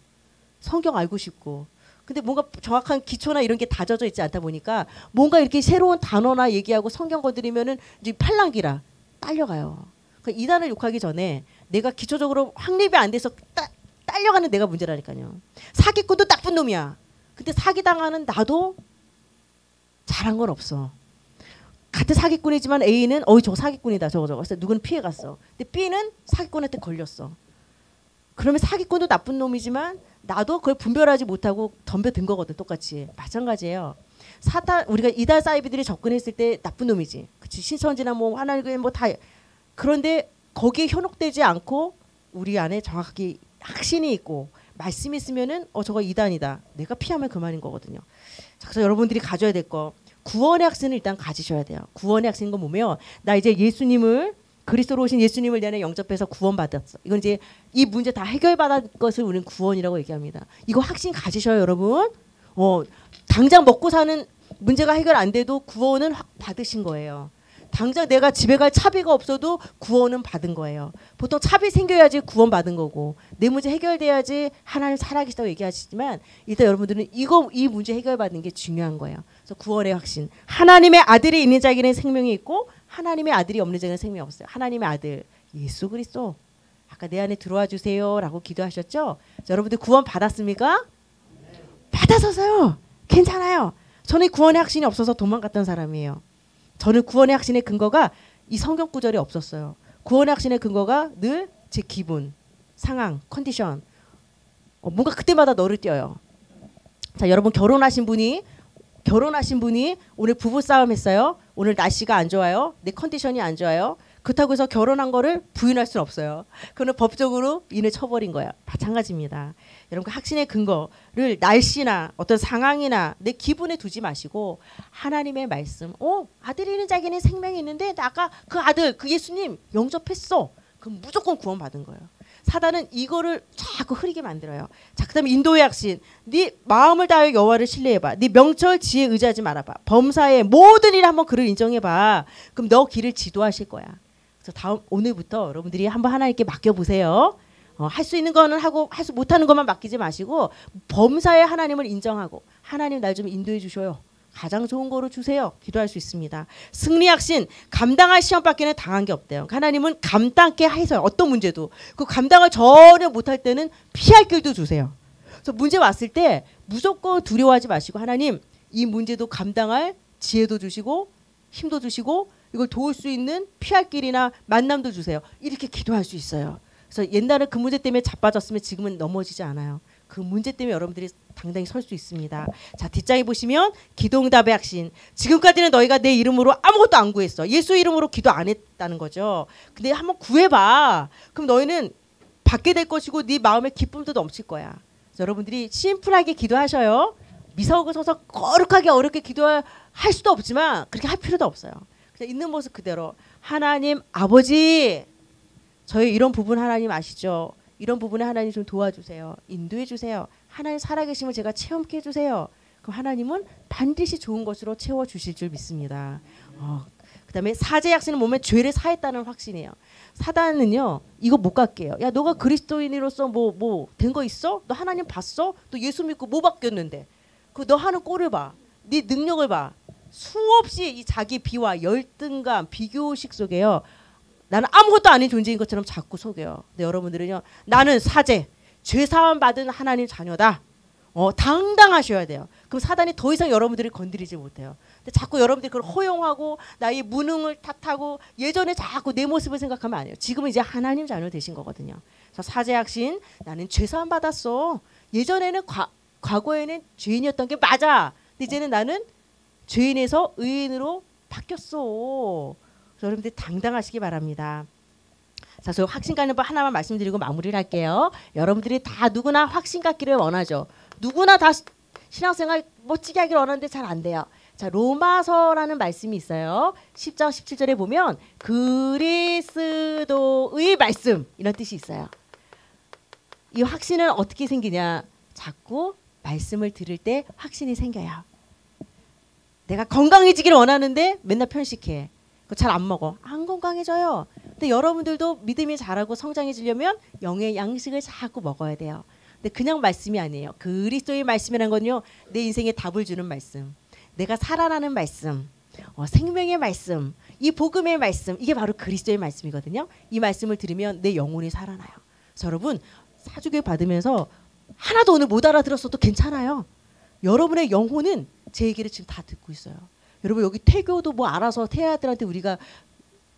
성경 알고 싶고. 근데 뭔가 정확한 기초나 이런 게 다져져 있지 않다 보니까 뭔가 이렇게 새로운 단어나 얘기하고 성경 건드리면은 이제 팔랑귀라 딸려가요. 그러니까 이단을 욕하기 전에 내가 기초적으로 확립이 안 돼서 따, 딸려가는 내가 문제라니까요. 사기꾼도 나쁜 놈이야. 근데 사기당하는 나도 잘한 건 없어. 같은 사기꾼이지만 A는 어이 저 사기꾼이다 저거 저거 그래서 누군 피해갔어. 근데 B는 사기꾼한테 걸렸어. 그러면 사기꾼도 나쁜 놈이지만 나도 그걸 분별하지 못하고 덤벼든 거거든. 똑같이 마찬가지예요. 사탄 우리가 이단 사이비들이 접근했을 때 나쁜 놈이지. 그치 신천지나 뭐 하나님 뭐 다 그런데 거기에 현혹되지 않고 우리 안에 정확히 확신이 있고 말씀이 있으면은 어 저거 이단이다. 내가 피하면 그만인 거거든요. 자, 그래서 여러분들이 가져야 될 거. 구원의 확신을 일단 가지셔야 돼요. 구원의 확신인 건 뭐면 나 이제 예수님을 그리스도로 오신 예수님을 내내 영접해서 구원받았어. 이건 이제 이 문제 다 해결받은 것을 우리는 구원이라고 얘기합니다. 이거 확신 가지셔요 여러분. 어, 당장 먹고 사는 문제가 해결 안 돼도 구원은 확 받으신 거예요. 당장 내가 집에 갈 차비가 없어도 구원은 받은 거예요. 보통 차비 생겨야지 구원 받은 거고 내 문제 해결돼야지 하나님 살아계시다고 얘기하시지만 일단 여러분들은 이거 이 문제 해결받는 게 중요한 거예요. 그래서 구원의 확신. 하나님의 아들이 있는 자에게는 생명이 있고 하나님의 아들이 없는 자에게는 생명이 없어요. 하나님의 아들 예수 그리스도 아까 내 안에 들어와 주세요 라고 기도하셨죠. 자, 여러분들 구원 받았습니까? 받았어요. 괜찮아요. 저는 구원의 확신이 없어서 도망갔던 사람이에요. 저는 구원의 확신의 근거가 이 성경 구절이 없었어요. 구원의 확신의 근거가 늘 제 기분, 상황, 컨디션 어, 뭔가 그때마다 너를 띄어요. 자, 여러분 결혼하신 분이 결혼하신 분이 오늘 부부싸움 했어요. 오늘 날씨가 안 좋아요. 내 컨디션이 안 좋아요. 그렇다고 해서 결혼한 거를 부인할 수는 없어요. 그건 법적으로 인을 쳐버린 거야. 마찬가지입니다. 여러분, 그 확신의 근거를 날씨나 어떤 상황이나 내 기분에 두지 마시고 하나님의 말씀, 어, 아들이 있는 자기는 생명이 있는데 나가 그 아들, 그 예수님 영접했어. 그럼 무조건 구원받은 거예요. 사단은 이거를 자꾸 흐리게 만들어요. 자, 그 다음에 인도의 확신. 네 마음을 다하여 여호와를 신뢰해봐. 네 명철 지혜에 의지하지 말아봐. 범사의 모든 일에 한번 그를 인정해봐. 그럼 너 길을 지도하실 거야. 그래서 다음 오늘부터 여러분들이 한번 하나님께 맡겨보세요. 어, 할 수 있는 거는 하고 할 수 못하는 것만 맡기지 마시고 범사의 하나님을 인정하고 하나님 날 좀 인도해 주셔요. 가장 좋은 거로 주세요. 기도할 수 있습니다. 승리 확신. 감당할 시험밖에는 당한 게 없대요. 하나님은 감당케 해서 어떤 문제도 그 감당을 전혀 못할 때는 피할 길도 주세요. 그래서 문제 왔을 때 무조건 두려워하지 마시고 하나님 이 문제도 감당할 지혜도 주시고 힘도 주시고 이걸 도울 수 있는 피할 길이나 만남도 주세요. 이렇게 기도할 수 있어요. 그래서 옛날에 그 문제 때문에 자빠졌으면 지금은 넘어지지 않아요. 그 문제 때문에 여러분들이 당당히 설 수 있습니다. 자, 뒷장에 보시면 기도응답의 확신. 지금까지는 너희가 내 이름으로 아무것도 안 구했어. 예수 이름으로 기도 안 했다는 거죠. 근데 한번 구해봐. 그럼 너희는 받게 될 것이고 네 마음의 기쁨도 넘칠 거야. 여러분들이 심플하게 기도하셔요. 미사오고 서서 거룩하게 어렵게 기도할 수도 없지만 그렇게 할 필요도 없어요. 그냥 있는 모습 그대로 하나님 아버지 저희 이런 부분 하나님 아시죠? 이런 부분에 하나님 좀 도와주세요. 인도해주세요. 하나님 살아계심을 제가 체험케 해주세요. 그럼 하나님은 반드시 좋은 것으로 채워주실 줄 믿습니다. 어, 그 다음에 사죄 확신은 몸에 죄를 사했다는 확신이에요. 사단은요. 이거 못 갈게요. 야 너가 그리스도인으로서 뭐 뭐 된 거 있어? 너 하나님 봤어? 너 예수 믿고 뭐 바뀌었는데? 그 너 하는 꼴을 봐. 네 능력을 봐. 수없이 이 자기 비와 열등감 비교식 속에요. 나는 아무것도 아닌 존재인 것처럼 자꾸 속여요. 근데 여러분들은요. 나는 사죄, 죄사함 받은 하나님 자녀다. 어, 당당하셔야 돼요. 그럼 사단이 더 이상 여러분들을 건드리지 못해요. 근데 자꾸 여러분들이 그걸 허용하고 나의 무능을 탓하고 예전에 자꾸 내 모습을 생각하면 안 해요. 지금은 이제 하나님 자녀 되신 거거든요. 그래서 사죄 확신, 나는 죄사함 받았어. 예전에는 과, 과거에는 죄인이었던 게 맞아. 근데 이제는 나는 죄인에서 의인으로 바뀌었어. 여러분들 당당하시기 바랍니다. 자, 저 확신 갖는 법 하나만 말씀드리고 마무리를 할게요. 여러분들이 다 누구나 확신 갖기를 원하죠. 누구나 다 신앙생활 멋지게 하기를 원하는데 잘 안 돼요. 자, 로마서라는 말씀이 있어요. 십 장 십칠 절에 보면 그리스도의 말씀 이런 뜻이 있어요. 이 확신은 어떻게 생기냐? 자꾸 말씀을 들을 때 확신이 생겨요. 내가 건강해지기를 원하는데 맨날 편식해. 잘 안 먹어. 안 건강해져요. 근데 여러분들도 믿음이 자라고 성장해지려면 영의 양식을 자꾸 먹어야 돼요. 근데 그냥 말씀이 아니에요. 그리스도의 말씀이란 건요. 내 인생에 답을 주는 말씀. 내가 살아나는 말씀. 어, 생명의 말씀. 이 복음의 말씀. 이게 바로 그리스도의 말씀이거든요. 이 말씀을 들으면 내 영혼이 살아나요. 그래서 여러분 사주교회 받으면서 하나도 오늘 못 알아들었어도 괜찮아요. 여러분의 영혼은 제 얘기를 지금 다 듣고 있어요. 여러분 여기 태교도 뭐 알아서 태아들한테 우리가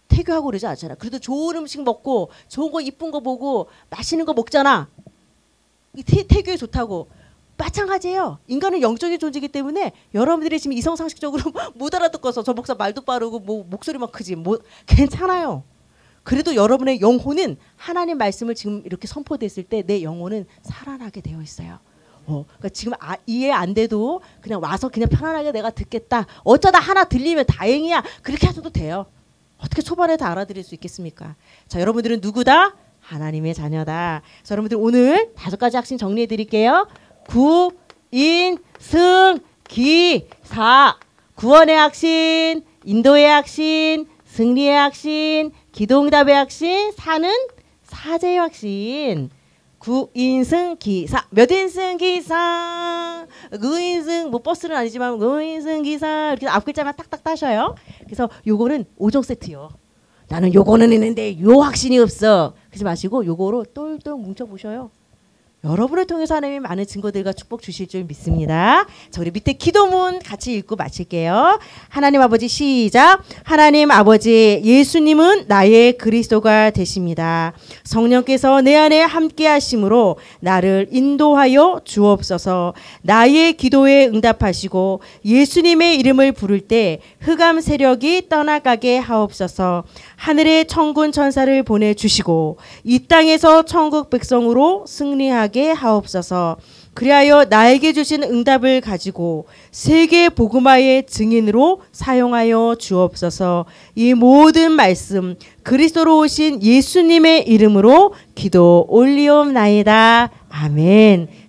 태교하고 그러지 않잖아요. 그래도 좋은 음식 먹고 좋은 거 이쁜 거 보고 맛있는 거 먹잖아. 이 태, 태교에 좋다고. 마찬가지예요. 인간은 영적인 존재이기 때문에 여러분들이 지금 이성상식적으로 못 알아듣고서 저 목사 말도 빠르고 뭐 목소리만 크지 뭐 괜찮아요. 그래도 여러분의 영혼은 하나님 말씀을 지금 이렇게 선포됐을 때 내 영혼은 살아나게 되어 있어요. 어, 그러니까 지금 아, 이해 안 돼도 그냥 와서 그냥 편안하게 내가 듣겠다. 어쩌다 하나 들리면 다행이야. 그렇게 하셔도 돼요. 어떻게 초반에 다 알아들을 수 있겠습니까? 자, 여러분들은 누구다? 하나님의 자녀다. 자, 여러분들 오늘 다섯 가지 확신 정리해 드릴게요. 구, 인, 승, 기, 사. 구원의 확신, 인도의 확신, 승리의 확신, 기도응답의 확신, 사는 사제의 확신. 구인승 기사. 몇 인승 기사. 구인승 뭐 버스는 아니지만 구인승 기사. 이렇게 앞 글자만 딱딱 따셔요. 그래서 요거는 오종 세트요. 나는 요거는 있는데 요 확신이 없어. 그러지 마시고 요거로 똘똘 뭉쳐보셔요. 여러분을 통해서 하나님이 많은 증거들과 축복 주실 줄 믿습니다. 자, 우리 밑에 기도문 같이 읽고 마칠게요. 하나님 아버지 시작. 하나님 아버지, 예수님은 나의 그리스도가 되십니다. 성령께서 내 안에 함께 하심으로 나를 인도하여 주옵소서. 나의 기도에 응답하시고 예수님의 이름을 부를 때 흑암 세력이 떠나가게 하옵소서. 하늘의 천군 천사를 보내주시고 이 땅에서 천국 백성으로 승리하게 하옵소서. 그리하여 나에게 주신 응답을 가지고 세계 복음화의 증인으로 사용하여 주옵소서. 이 모든 말씀 그리스도로 오신 예수님의 이름으로 기도 올리옵나이다. 아멘.